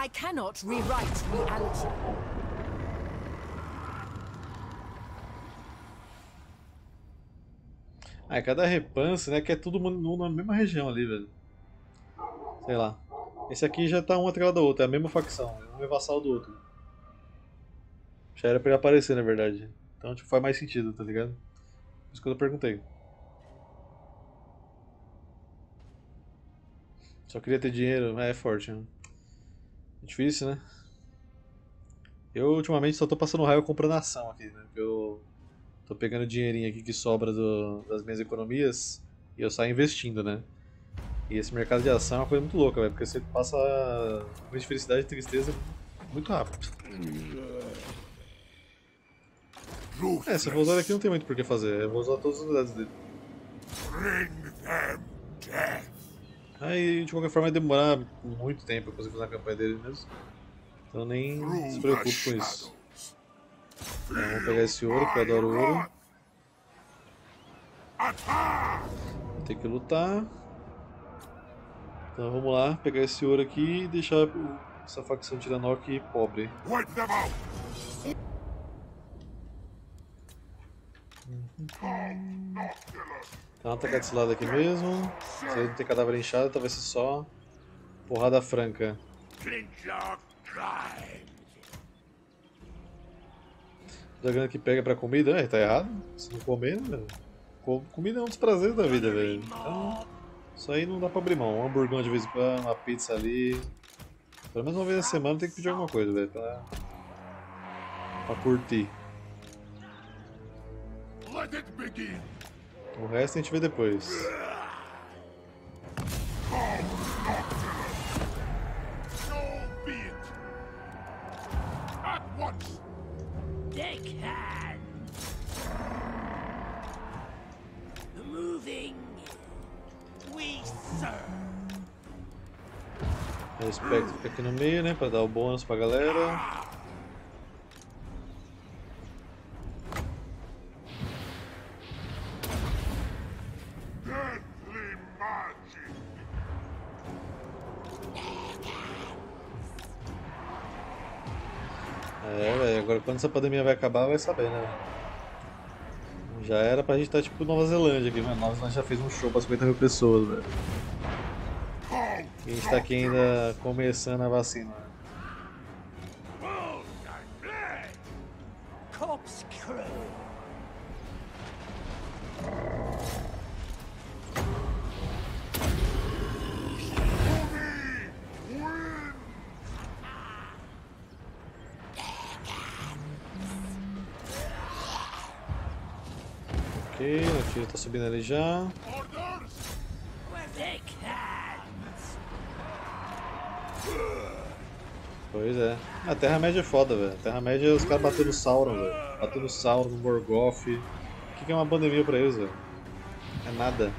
I cannot rewrite reality. Ah, cada repance, né, que é todo mundo na mesma região ali, velho. Sei lá. Esse aqui já tá um atrás da outra, é a mesma facção, um é vassal do outro. Já era pra ele aparecer, na verdade. Então, tipo, faz mais sentido, tá ligado? Por isso que eu perguntei. Só queria ter dinheiro, é, é forte, né? Difícil, né? Eu, ultimamente, só tô passando raiva comprando ação aqui, né? Porque eu... Tô pegando o dinheirinho aqui que sobra do, das minhas economias e eu saio investindo, né? E esse mercado de ação é uma coisa muito louca, velho, porque você passa uma de felicidade e tristeza muito rápido. É, se eu vou usar aqui não tem muito por que fazer, eu vou usar todas as unidades dele. Aí, de qualquer forma, vai demorar muito tempo pra conseguir fazer a campanha dele mesmo. Então nem se preocupe com isso. Então, vamos pegar esse ouro, que eu adoro ouro. Vou ter que lutar. Então vamos lá, pegar esse ouro aqui e deixar essa facção Tiranok pobre. Então atacar desse lado aqui mesmo. Se ele não tem cadáver inchado, talvez seja só porrada franca. Da grana que pega pra comida, é, tá errado. Se não comer, né? Comida é um dos prazeres da vida, velho. Então, Isso aí não dá pra abrir mão. Um hamburgão de vez em quando, uma pizza ali. Pelo menos uma vez na semana tem que pedir alguma coisa, velho, pra... pra curtir. O resto a gente vê depois. O Respect fica aqui no meio, né, pra dar o bônus pra galera. É, velho, agora quando essa pandemia vai acabar, vai saber, né? Já era pra gente estar tipo Nova Zelândia aqui, mano. Nova Zelândia já fez um show pra cinquenta mil pessoas, velho. E a gente tá aqui ainda começando a vacina. Ok, o tiro tá subindo ali já. Pois é. A Terra Média é foda, velho. A Terra Média os caras bateram no Sauron, velho. Bateram no Sauron, no Morgoth. O que, que é uma pandemia pra eles, velho? É nada.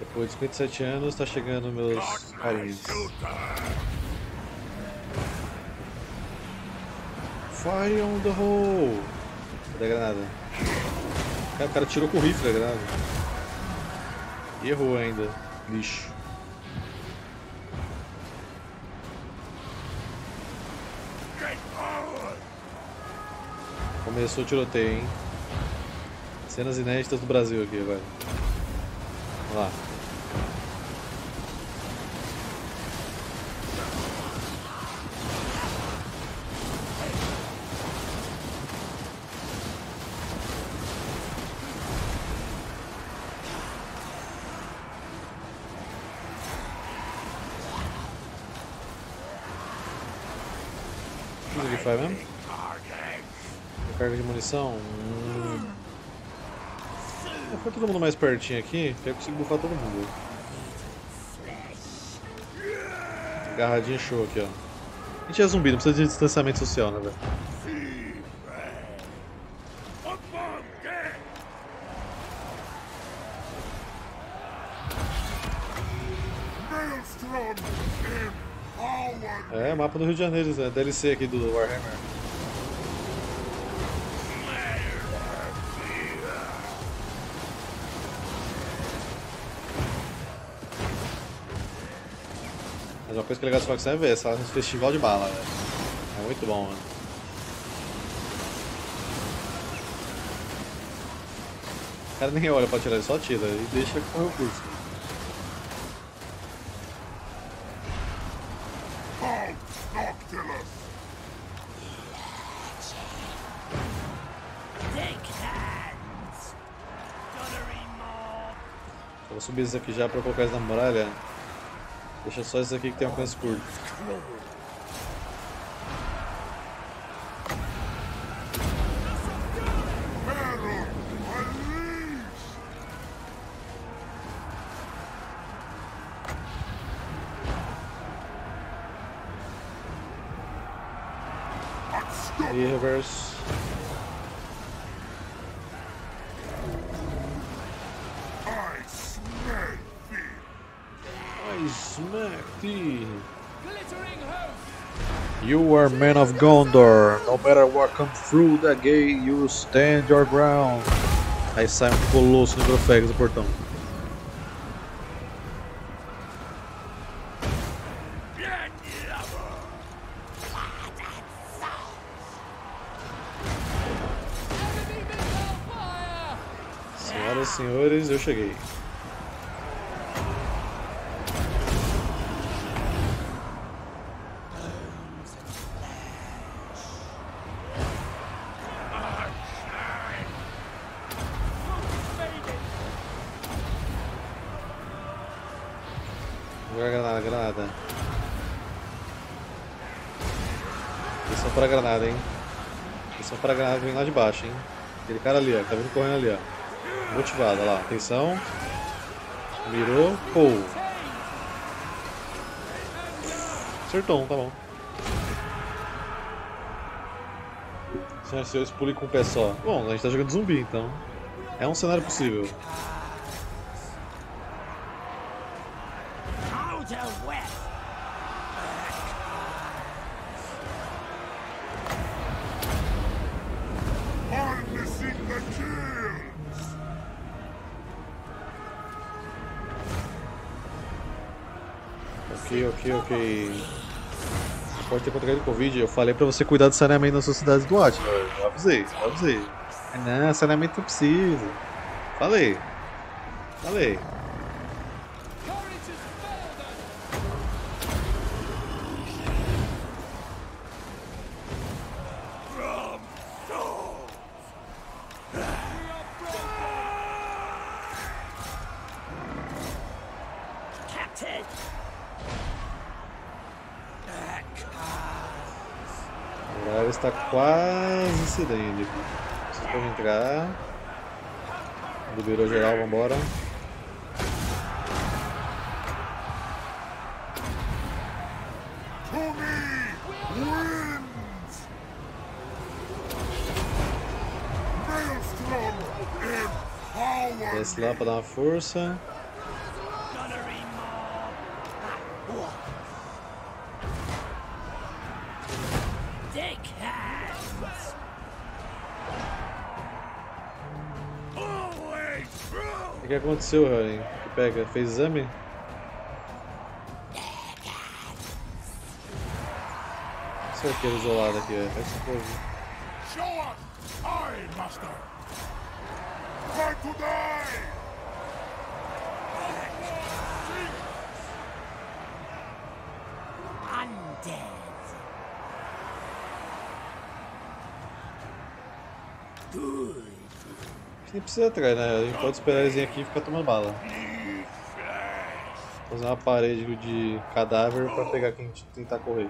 Depois de cinquenta e sete anos tá chegando meus carinhos. Fire on the hole! Cadê a granada? Cara, o cara tirou com o rifle a granada. E errou ainda. Lixo. Começou o tiroteio, hein? Cenas inéditas do Brasil aqui, vai. Vamos lá. Vai mesmo? Carga de munição. Hum. Foi todo mundo mais pertinho aqui, que eu consigo bufar todo mundo. Agarradinha show aqui, ó. A gente é zumbi, não precisa de distanciamento social, né, velho? É, mapa do Rio de Janeiro, né? D L C aqui do Warhammer. Mas uma coisa que é legal de facção é ver, essa é um festival de bala, velho. É muito bom, mano. O cara nem olha pra tirar, ele só tira e deixa correr o curso. Subir isso aqui já para colocar isso na muralha. Deixa só isso aqui que tem um alcance curto. E reverse. You are men of Gondor. No matter what comes through the gate, you stand your ground. Aí sai um colosso necrofex do portão. Senhoras senhores, eu cheguei. Pra granada, hein? Atenção pra granada que vem lá de baixo, hein? Aquele cara ali, ó, que tá vindo correndo ali, ó. Motivado, olha lá, atenção. Mirou, pô. Acertou um, tá bom. Senhoras e senhores, pule com um pé só. Bom, a gente tá jogando zumbi, então. É um cenário possível. Ok, ok. Você pode ter contraído Covid. Eu falei pra você cuidar do saneamento na sua cidade do Atlas. Eu avisei, eu avisei. Não, saneamento não precisa. Falei. Falei. Está quase se dando. Vocês podem entrar. Liberou geral, vambora. Desce lá para dar uma força. O que aconteceu, Harry? Que pega? Fez exame? Esse arqueiro isolado aqui, é essa coisa. Show up! I, master! Fight to die! Nem precisa atrás, né? A gente pode esperar eles virem aqui e ficar tomando bala. Fazer uma parede de cadáver pra pegar quem tentar correr.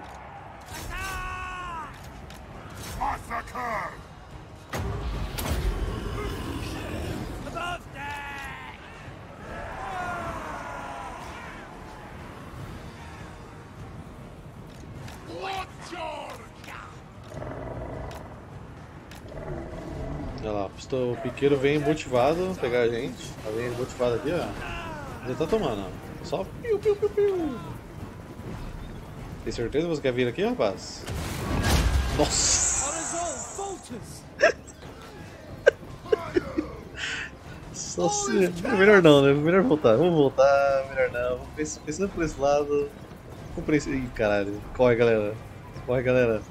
O piqueiro vem motivado pegar a gente. Tá vendo motivado aqui, ó. Já tá tomando, ó. Só piu, piu, piu, piu. Tem certeza que você quer vir aqui, rapaz? Nossa! Só se... Melhor não, né? Melhor voltar. Vamos voltar, melhor não. Pensando por esse lado. Comprei esse... Ih, caralho. Corre, galera. Corre, galera.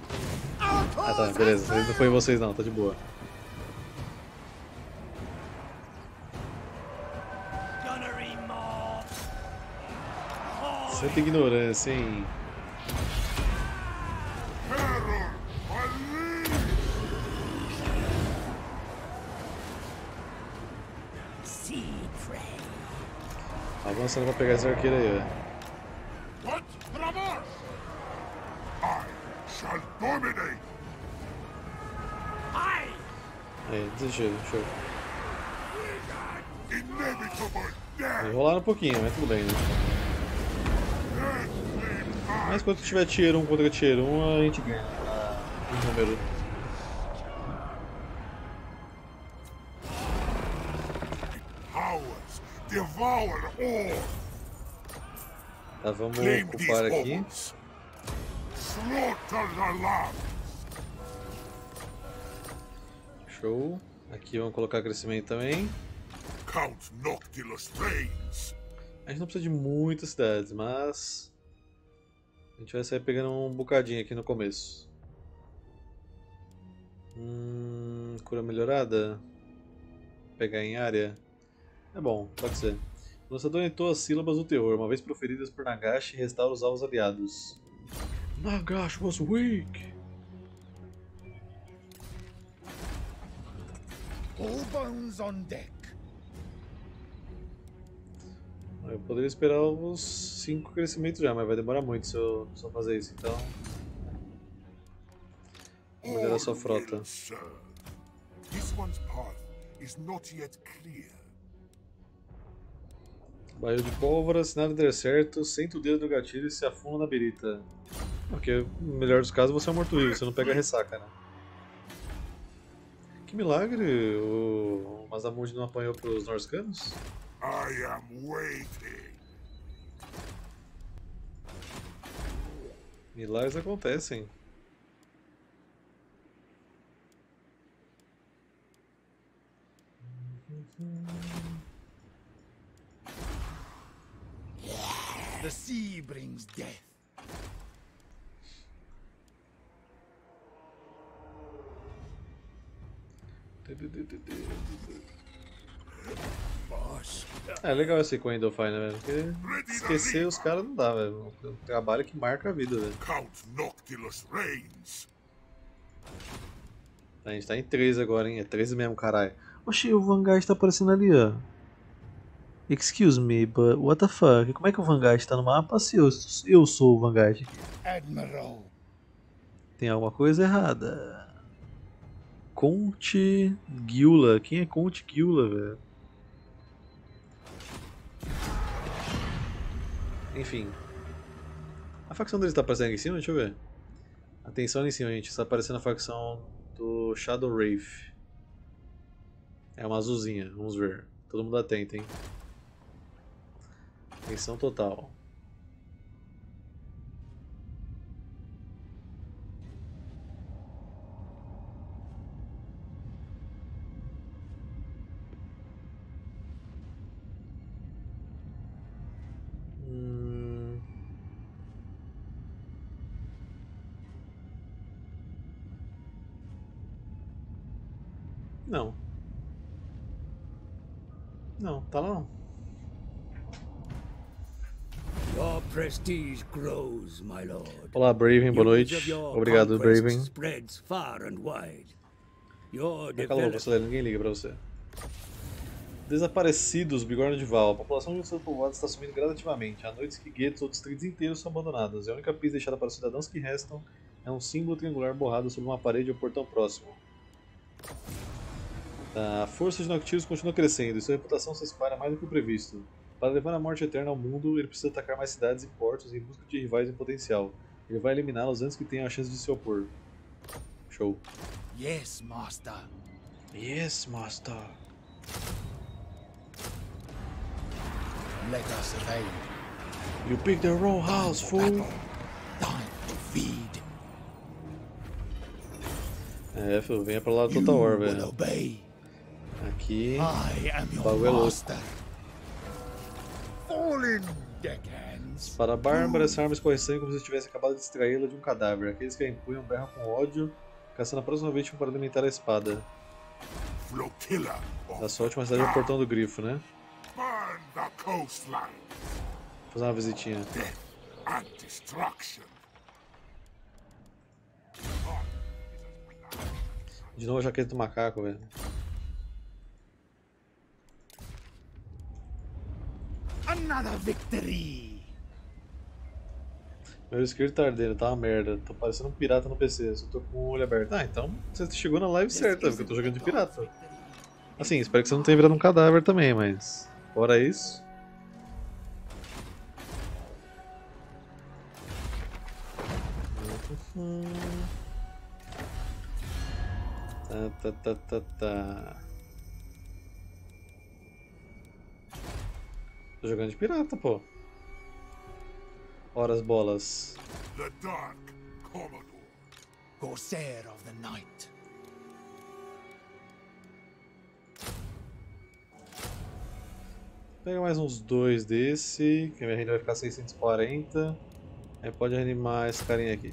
Ah, tá. Beleza. Não foi em vocês, não. Tá de boa. Santa ignorância, hein? Avançando pra pegar esse arqueiro aí, ó. Aí, deixa eu, deixa eu. Enrolaram um pouquinho, mas tudo bem, né? Mas quando tiver tier um contra tier um, a gente ganha o número. Tá, vamos ocupar aqui. Show. Aqui vamos colocar crescimento também. Count Noctilus reigns. A gente não precisa de muitas cidades, mas... A gente vai sair pegando um bocadinho aqui no começo. Hum, cura melhorada? Pegar em área? É bom, pode ser. O lançador entoa as sílabas do terror, uma vez proferidas por Nagashi, restaura os alvos aliados. Nagashi was weak! All bones on deck! Eu poderia esperar os cinco crescimentos já, mas vai demorar muito se eu só fazer isso, então... Vou melhorar a sua frota. Barril de pólvora, se nada der certo, senta o dedo no gatilho e se afunda na birita. Porque, no melhor dos casos, você é um morto-vivo, você não pega a ressaca, né? Que milagre, o Masamund não apanhou pros norcanos? I am waiting. Milagres acontecem. The sea brings death. É legal esse Coin do Fine, velho. Porque esquecer os caras não dá, velho. É um trabalho que marca a vida, velho. A gente tá em três agora, hein? É treze mesmo, caralho. Oxi, o Van Geist tá aparecendo ali, ó. Excuse me, but what the fuck? Como é que o Van Geist tá no mapa se eu, eu sou o Van Geist? Admiral. Tem alguma coisa errada. Conte Gula. Quem é Conte Gula, velho? Enfim. A facção deles tá aparecendo aqui em cima? Deixa eu ver. Atenção ali em cima, gente. Está aparecendo a facção do Shadow Wraith. É uma azulzinha, vamos ver. Todo mundo atento, hein? Atenção total. Hum... Não. Não, tá lá não. Olá, Braven, boa noite. Obrigado, Braven. Fica louco, você, ninguém liga pra você. Desaparecidos, Bigorna do Val. A população de um seus povoados está sumindo gradativamente. Há noites que guetos ou distritos inteiros são abandonados. E a única pista deixada para os cidadãos que restam é um símbolo triangular borrado sobre uma parede ou portão próximo. A força de Noctilus continua crescendo e sua reputação se espalha mais do que o previsto. Para levar a morte eterna ao mundo, ele precisa atacar mais cidades e portos em busca de rivais em potencial. Ele vai eliminá-los antes que tenham a chance de se opor. Show. Yes, Master. Yes, Master. Let us raid. You picked the wrong house, fool. Time to feed. É, filho, venha pra lá do Total War, velho. Aqui, o bagulho é louco. Para a Bárbara, essa arma escorre sangue como se tivesse acabado de extraí-la de um cadáver. Aqueles que a empunham berram com ódio, caçando a próxima vítima para alimentar a espada. Da sua última cidade é o Portão do Grifo, né? Vou fazer uma visitinha. De novo a jaqueta do macaco, velho. Another victory! Meu escrito tá ardendo, tá uma merda. Tô parecendo um pirata no P C, só tô com o olho aberto. Ah, então você chegou na live certa, porque eu tô jogando de pirata. Assim, espero que você não tenha virado um cadáver também, mas... Fora isso... Tá, tá, tá, tá. Tô jogando de pirata, pô. Ora as bolas. The Dark Commodore. Corsair of the Night. Pega mais uns dois desse, que a minha renda vai ficar seiscentos e quarenta. Aí pode reanimar esse carinha aqui.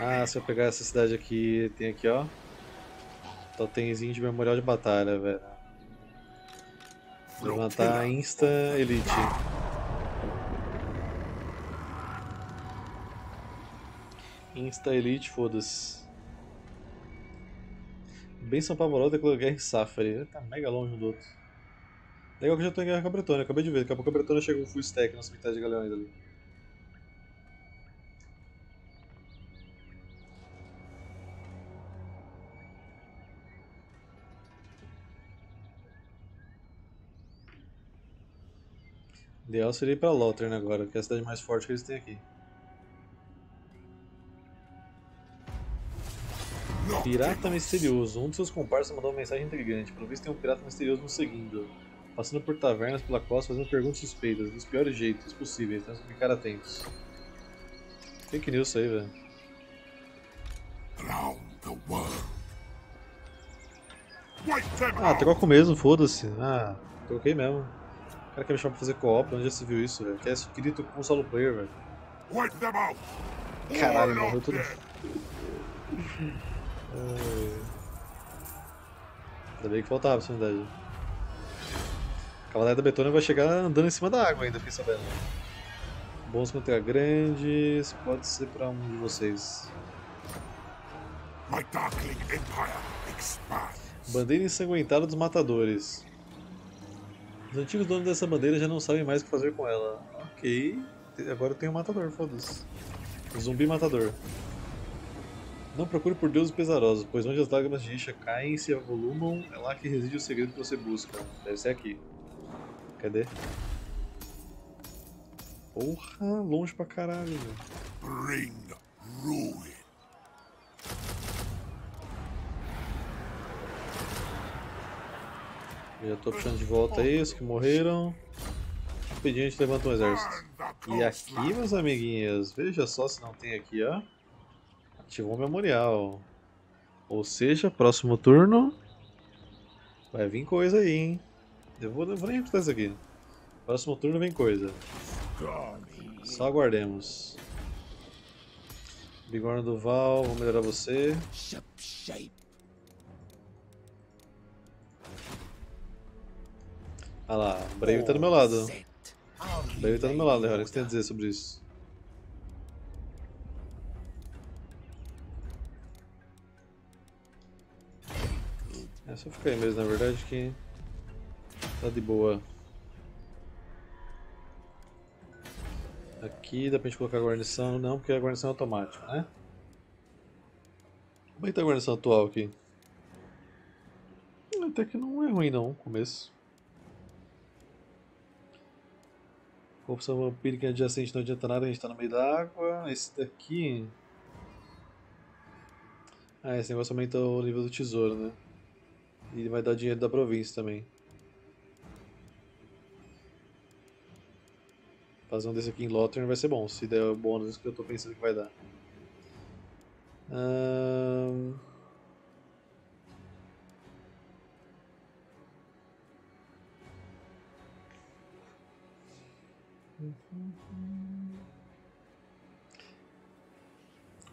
Ah, se eu pegar essa cidade aqui, tem aqui, ó. Totemzinho de memorial de batalha, velho. Levantar a Insta Elite. Insta Elite, foda-se. Benção pavorosa declarou guerra em Safari. Ele tá mega longe um do outro. Legal que eu já tô em guerra com a Bretona, acabei de ver. Daqui a pouco a Bretona chegou full stack nas mitades de galeões ali. O ideal seria ir pra Lothar agora, que é a cidade mais forte que eles têm aqui. Pirata misterioso. Um de seus comparsas mandou uma mensagem intrigante. Pelo visto tem um pirata misterioso nos seguindo. Passando por tavernas pela costa, fazendo perguntas suspeitas, dos piores jeitos possíveis. Temos que ficar atentos. Fake news isso aí, velho. Ah, troco mesmo, foda-se. Ah, troquei mesmo. O cara quer me chamar pra fazer co-op, onde já se viu isso, velho? Quer escrito com solo player, velho. Caralho, morreu tudo. Ainda bem que faltava a oportunidade. A cavalaria da Bretona vai chegar andando em cima da água ainda, fiquei sabendo. Bons contra grandes, pode ser pra um de vocês. Bandeira ensanguentada dos matadores. Os antigos donos dessa bandeira já não sabem mais o que fazer com ela. Ok, agora eu tenho um matador, foda-se. Um zumbi matador. Não procure por deuses pesarosos, pois onde as lágrimas de Isha caem e se avolumam, é lá que reside o segredo que você busca. Deve ser aqui. Cadê? Porra, longe pra caralho. Bring ruin. Já tô puxando de volta aí, os que morreram. Rapidinho a gente levanta um exército. E aqui, meus amiguinhos, veja só se não tem aqui, ó. Ativou o memorial. Ou seja, próximo turno vai vir coisa aí, hein? Eu vou, eu vou nem repetir isso aqui. Próximo turno vem coisa. Só aguardemos. Bigorna do Val, vou melhorar você. Ah lá, o Brave tá do meu lado. O Brave tá do meu lado, Leroy. O que você tem a dizer sobre isso? É só ficar aí mesmo, na verdade, que tá de boa. Aqui dá pra gente colocar a guarnição, não, porque a guarnição é automática, né? Como é que tá a guarnição atual aqui? Até que não é ruim não, no começo. Corrupção vampírica adjacente não adianta nada, a gente tá no meio da água. Esse daqui... Ah, esse negócio aumenta o nível do tesouro, né? E vai dar dinheiro da província também. Fazer um desse aqui em Lothar vai ser bom, se der o bônus que eu tô pensando que vai dar. Hum...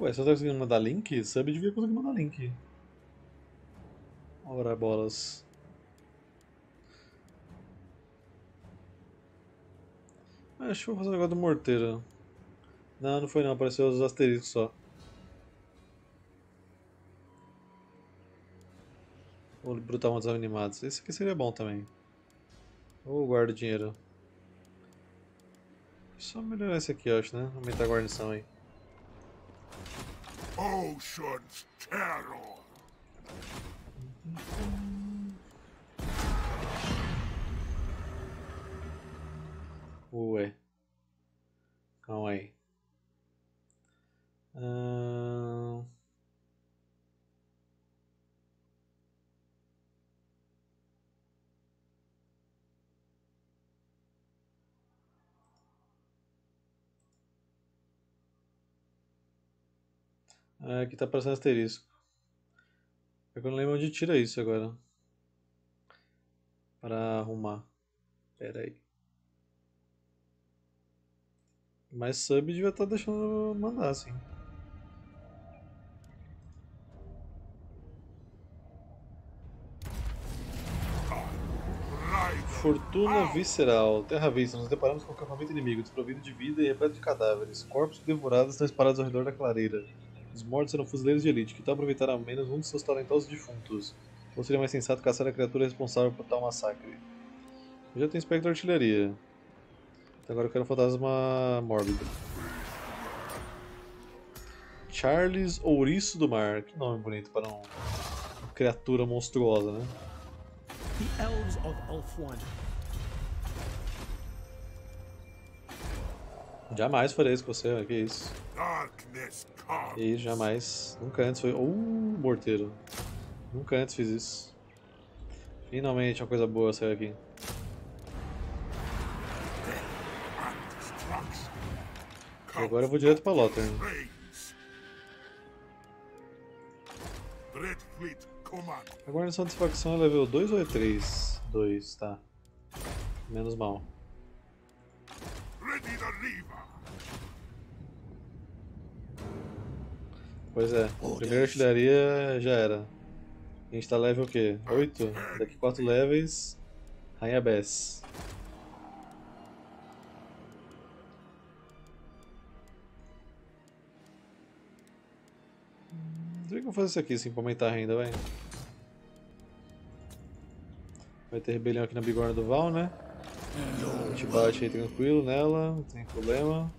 Ué, se eu tava conseguindo mandar link, sub devia conseguir mandar link. Ora bolas. Acho que vou fazer um negócio do morteiro. Não, não foi não, apareceu os asteriscos só. Vou brutar umas animadas. Esse aqui seria bom também. Ou guardo dinheiro. Só melhorar esse aqui, eu acho, né? Aumentar a guarnição aí. Ocean's Terror! Ué, calma aí. Hum... Ah, aqui tá aparecendo asterisco. Eu não lembro onde tira isso agora. Para arrumar. Pera aí. Mas sub devia estar deixando mandar, assim. Fortuna visceral. Terra vista. Nos deparamos com um acampamento inimigo, desprovido de vida e repleto de cadáveres. Corpos devorados estão espalhados ao redor da clareira. Os mortos eram fuzileiros de elite, que tal aproveitar ao menos um de seus talentosos defuntos? Ou seria mais sensato caçar a criatura responsável por tal massacre? Eu já tenho espectro artilharia. Então agora eu quero um fantasma mórbido. Charles Ouriço do Mar. Que nome bonito para um... uma criatura monstruosa, né? The Elves of Ulthuan. Jamais farei isso com você, véio. Que isso? E jamais. Nunca antes foi. Uh, morteiro. Nunca antes fiz isso. Finalmente uma coisa boa saiu aqui. E agora eu vou direto pra Lothar. A guarnição de facção é level dois ou é três? dois, tá. Menos mal. Pois é, primeira artilharia já era. A gente tá level o quê? oito? Daqui quatro levels, Rainha Bess. Por que eu vou fazer isso aqui assim pra aumentar a renda, velho? Vai ter rebelião aqui na Bigorna do Val, né? A gente bate aí tranquilo nela, não tem problema.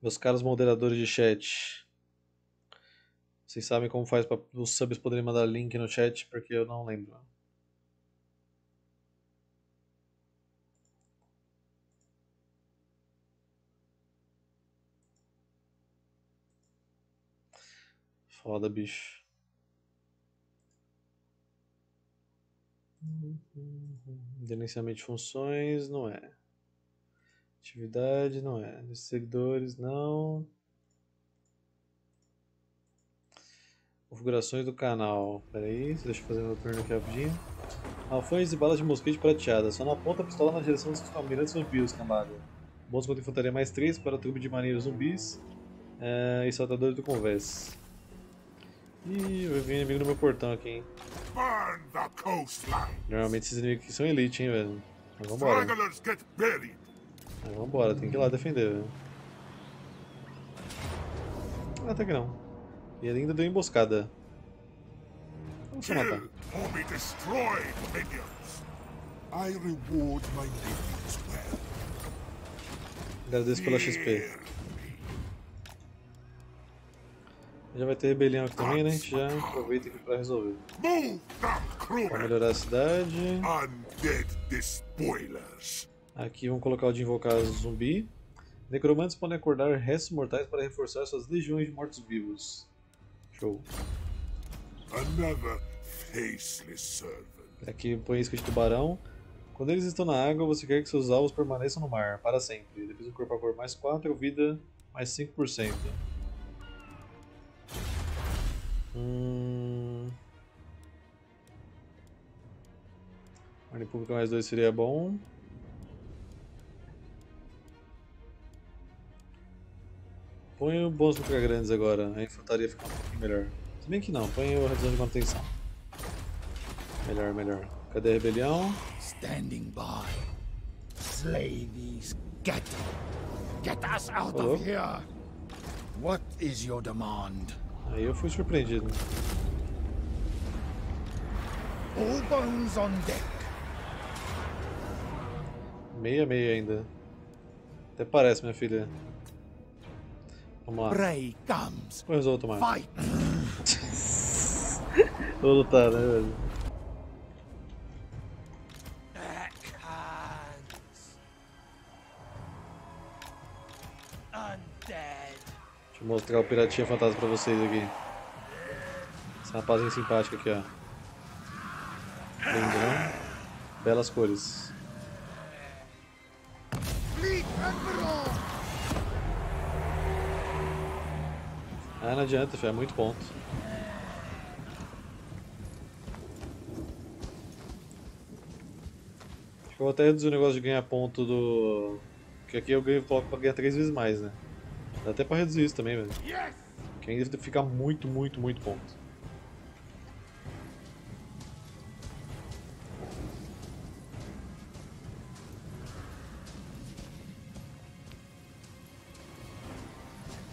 Meus caros moderadores de chat, vocês sabem como faz para os subs poderem mandar link no chat, porque eu não lembro. Foda, bicho. Gerenciamento de funções, não é. Atividade, não é. Seguidores, não. Configurações do canal. Pera aí, deixa eu fazer meu turno aqui rapidinho. Alfões e balas de mosquete prateada. Só não aponta a pistola na direção dos almirantes vampiros, cambada. Bônus contra infantaria mais três para a tribo de marinheiros zumbis é, e saltadores do convés. Ih, vai vir inimigo no meu portão aqui, hein. Normalmente esses inimigos aqui são elite, hein, velho. Mas vambora. Mas vambora, tem que ir lá defender, velho. Ah, até que não. E ele ainda deu emboscada. Vamos se matar. Agradeço pela X P. Já vai ter rebelião aqui também, né? A gente já aproveita aqui pra resolver. Pra melhorar a cidade. Aqui vamos colocar o de invocar zumbi. Necromantes podem acordar restos mortais para reforçar suas legiões de mortos-vivos. Show. Aqui põe isca de tubarão. Quando eles estão na água, você quer que seus alvos permaneçam no mar, para sempre. Defesa corpo a corpo mais quatro, vida mais cinco por cento. Hum... Ordem pública mais dois seria bom. Põe o bônus para grandes agora, a infantaria fica um pouquinho melhor. Se bem que não, põe a redução de manutenção. Melhor, melhor. Cadê a rebelião? Standing by. Slay these cattle. Get us out oh. of here. What is your demand? Aí eu fui surpreendido. All bones on deck. Meia meia ainda. Até parece, minha filha. Vamos lá. Vou resolver o tomar. Vou lutar, né, velho? Deixa eu mostrar o piratinha fantasma pra vocês aqui. Essa rapazinha simpática aqui, ó. Lindo, né? Belas cores. Ah, não adianta, filho. É muito ponto. Acho que eu vou até reduzir o negócio de ganhar ponto do... Porque aqui eu ganho pra ganhar três vezes mais, né? Dá até pra reduzir isso também, velho. Que ainda fica muito, muito, muito ponto.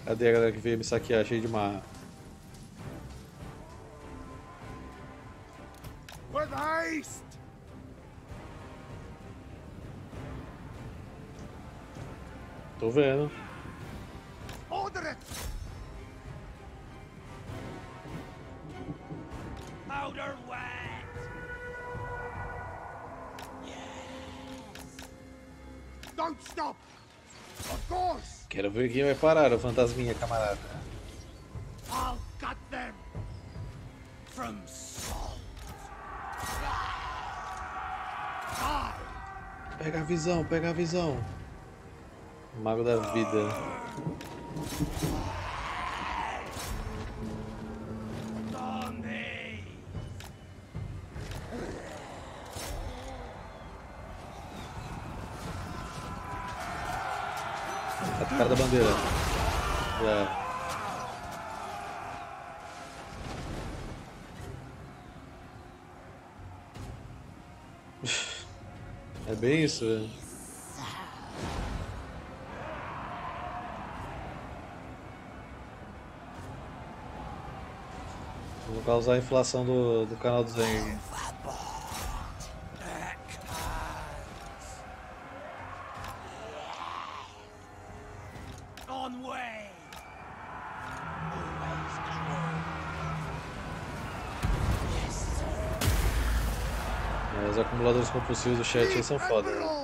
Cadê a galera que veio me saquear? Cheio de uma... Tô vendo. Quero ver quem vai parar, o fantasminha, camarada. I'll cut them from salt. Pega a visão, pega a visão. Mago da vida. A cara da bandeira. Yeah. É bem isso, velho. Causar a inflação do, do canal do Zen. É, os acumuladores compulsivos do chat aí são foda. Né?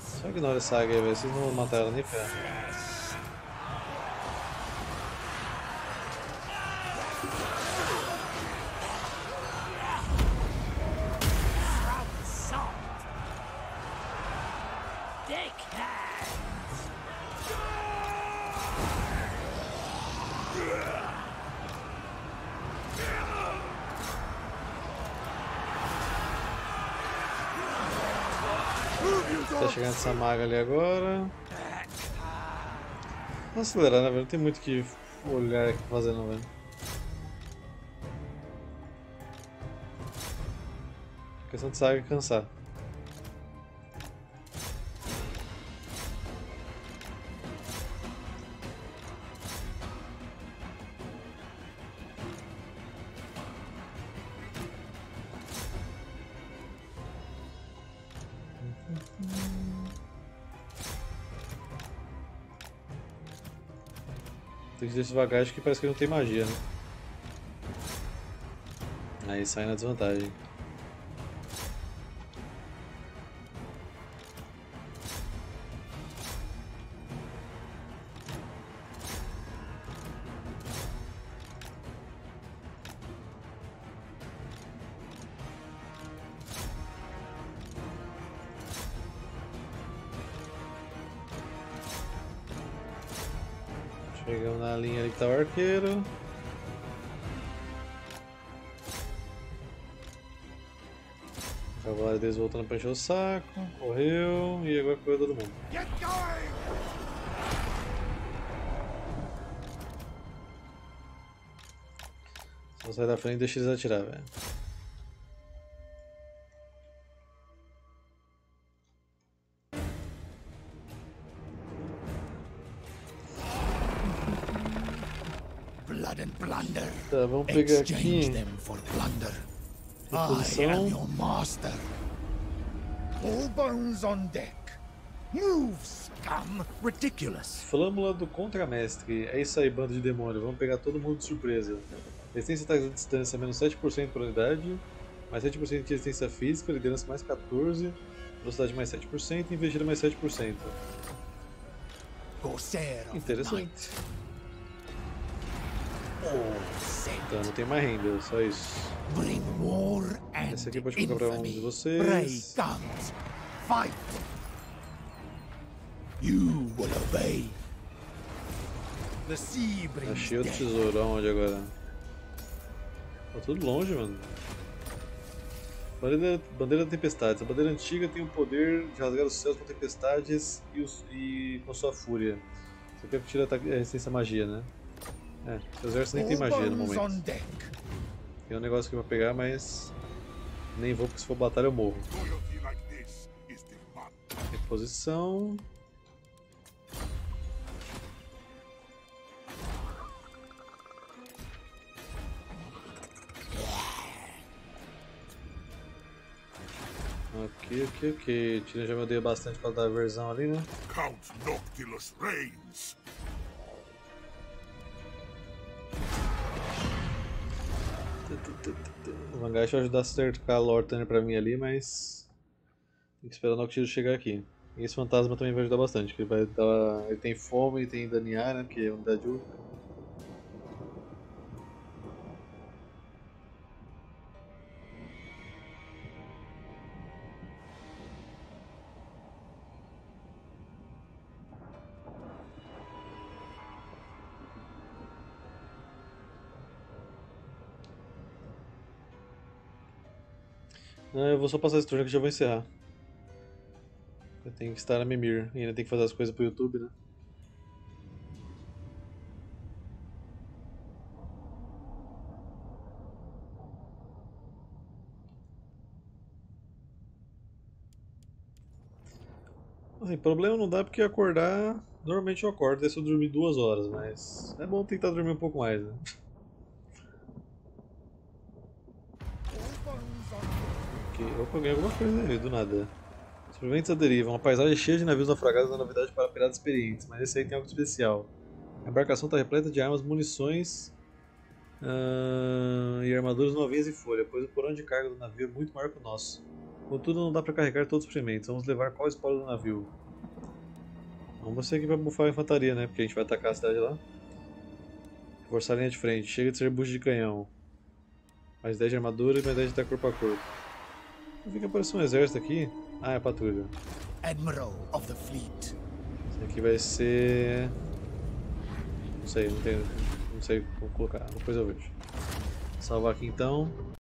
Só ignora essa águia, velho. Vocês não vão matar ela nem ferro. Tá chegando essa maga ali agora. Vamos acelerar, né, velho? Não tem muito o que olhar aqui pra fazer, não, velho. A questão de saga é cansar. Desse bagagem que parece que não tem magia, né? Aí sai na desvantagem. Chegamos na linha ali que tá o arqueiro. O cavalo deles voltando pra encher o saco. Correu e agora correu todo mundo. Só sai da frente e deixa eles atirar, velho. Tá, vamos pegar aqui a posição. Flâmula do contramestre. É isso aí, bando de demônio. Vamos pegar todo mundo de surpresa. Resistência ataques à distância, menos sete por cento por unidade. Mais sete por cento de resistência física, liderança mais quatorze por cento. Velocidade mais sete por cento e investida mais sete por cento. Interessante. Tá, não tem mais renda, só isso. Essa aqui pode comprar pra um de vocês. Achei outro tesouro, aonde agora? Tá tudo longe, mano. Bandeira, bandeira da tempestade. A bandeira antiga tem o poder de rasgar os céus com tempestades e, os, e com sua fúria. Você quer tirar a resistência à magia, né? É, o exército nem tem magia no momento. Tem um negócio que eu vou pegar, mas nem vou, porque se for batalha eu morro. Reposição. Ok, ok, ok. Tira já me odeia bastante para dar a versão ali, né? Count Noctilus reigns. O Van Geist vai ajudar a cercar a Lord Tanner pra mim ali, mas tem que esperar o Noctilus chegar aqui. E esse fantasma também vai ajudar bastante, porque ele vai dar... ele tem fome e tem daniar, né? Que é unidade única. Não, eu vou só passar esse turno que já vou encerrar. Eu tenho que estar na Mimir e ainda tenho que fazer as coisas pro YouTube, né? Assim, problema não dá porque acordar... Normalmente eu acordo, daí se eu dormir duas horas, mas... é bom tentar dormir um pouco mais, né? Opa, eu ganhei alguma coisa ali, do nada. Sobreviventes à deriva, uma paisagem cheia de navios naufragados é novidade para piratas experientes, mas esse aí tem algo especial. A embarcação está repleta de armas, munições uh, e armaduras novinhas em folha, pois o porão de carga do navio é muito maior que o nosso. Contudo, não dá para carregar todos os suprimentos, vamos levar qual espólio do navio? Vamos ser aqui para bufar a infantaria, né, porque a gente vai atacar a cidade lá. Forçar a linha de frente, chega de ser bucho de canhão. Mais dez de armadura e mais dez de ataque corpo a corpo. Eu vi que apareceu um exército aqui. Ah, é a patrulha. Admiral of the Fleet. Esse aqui vai ser... não sei, não, tenho... não sei como colocar. Depois eu vejo. Vou salvar aqui então.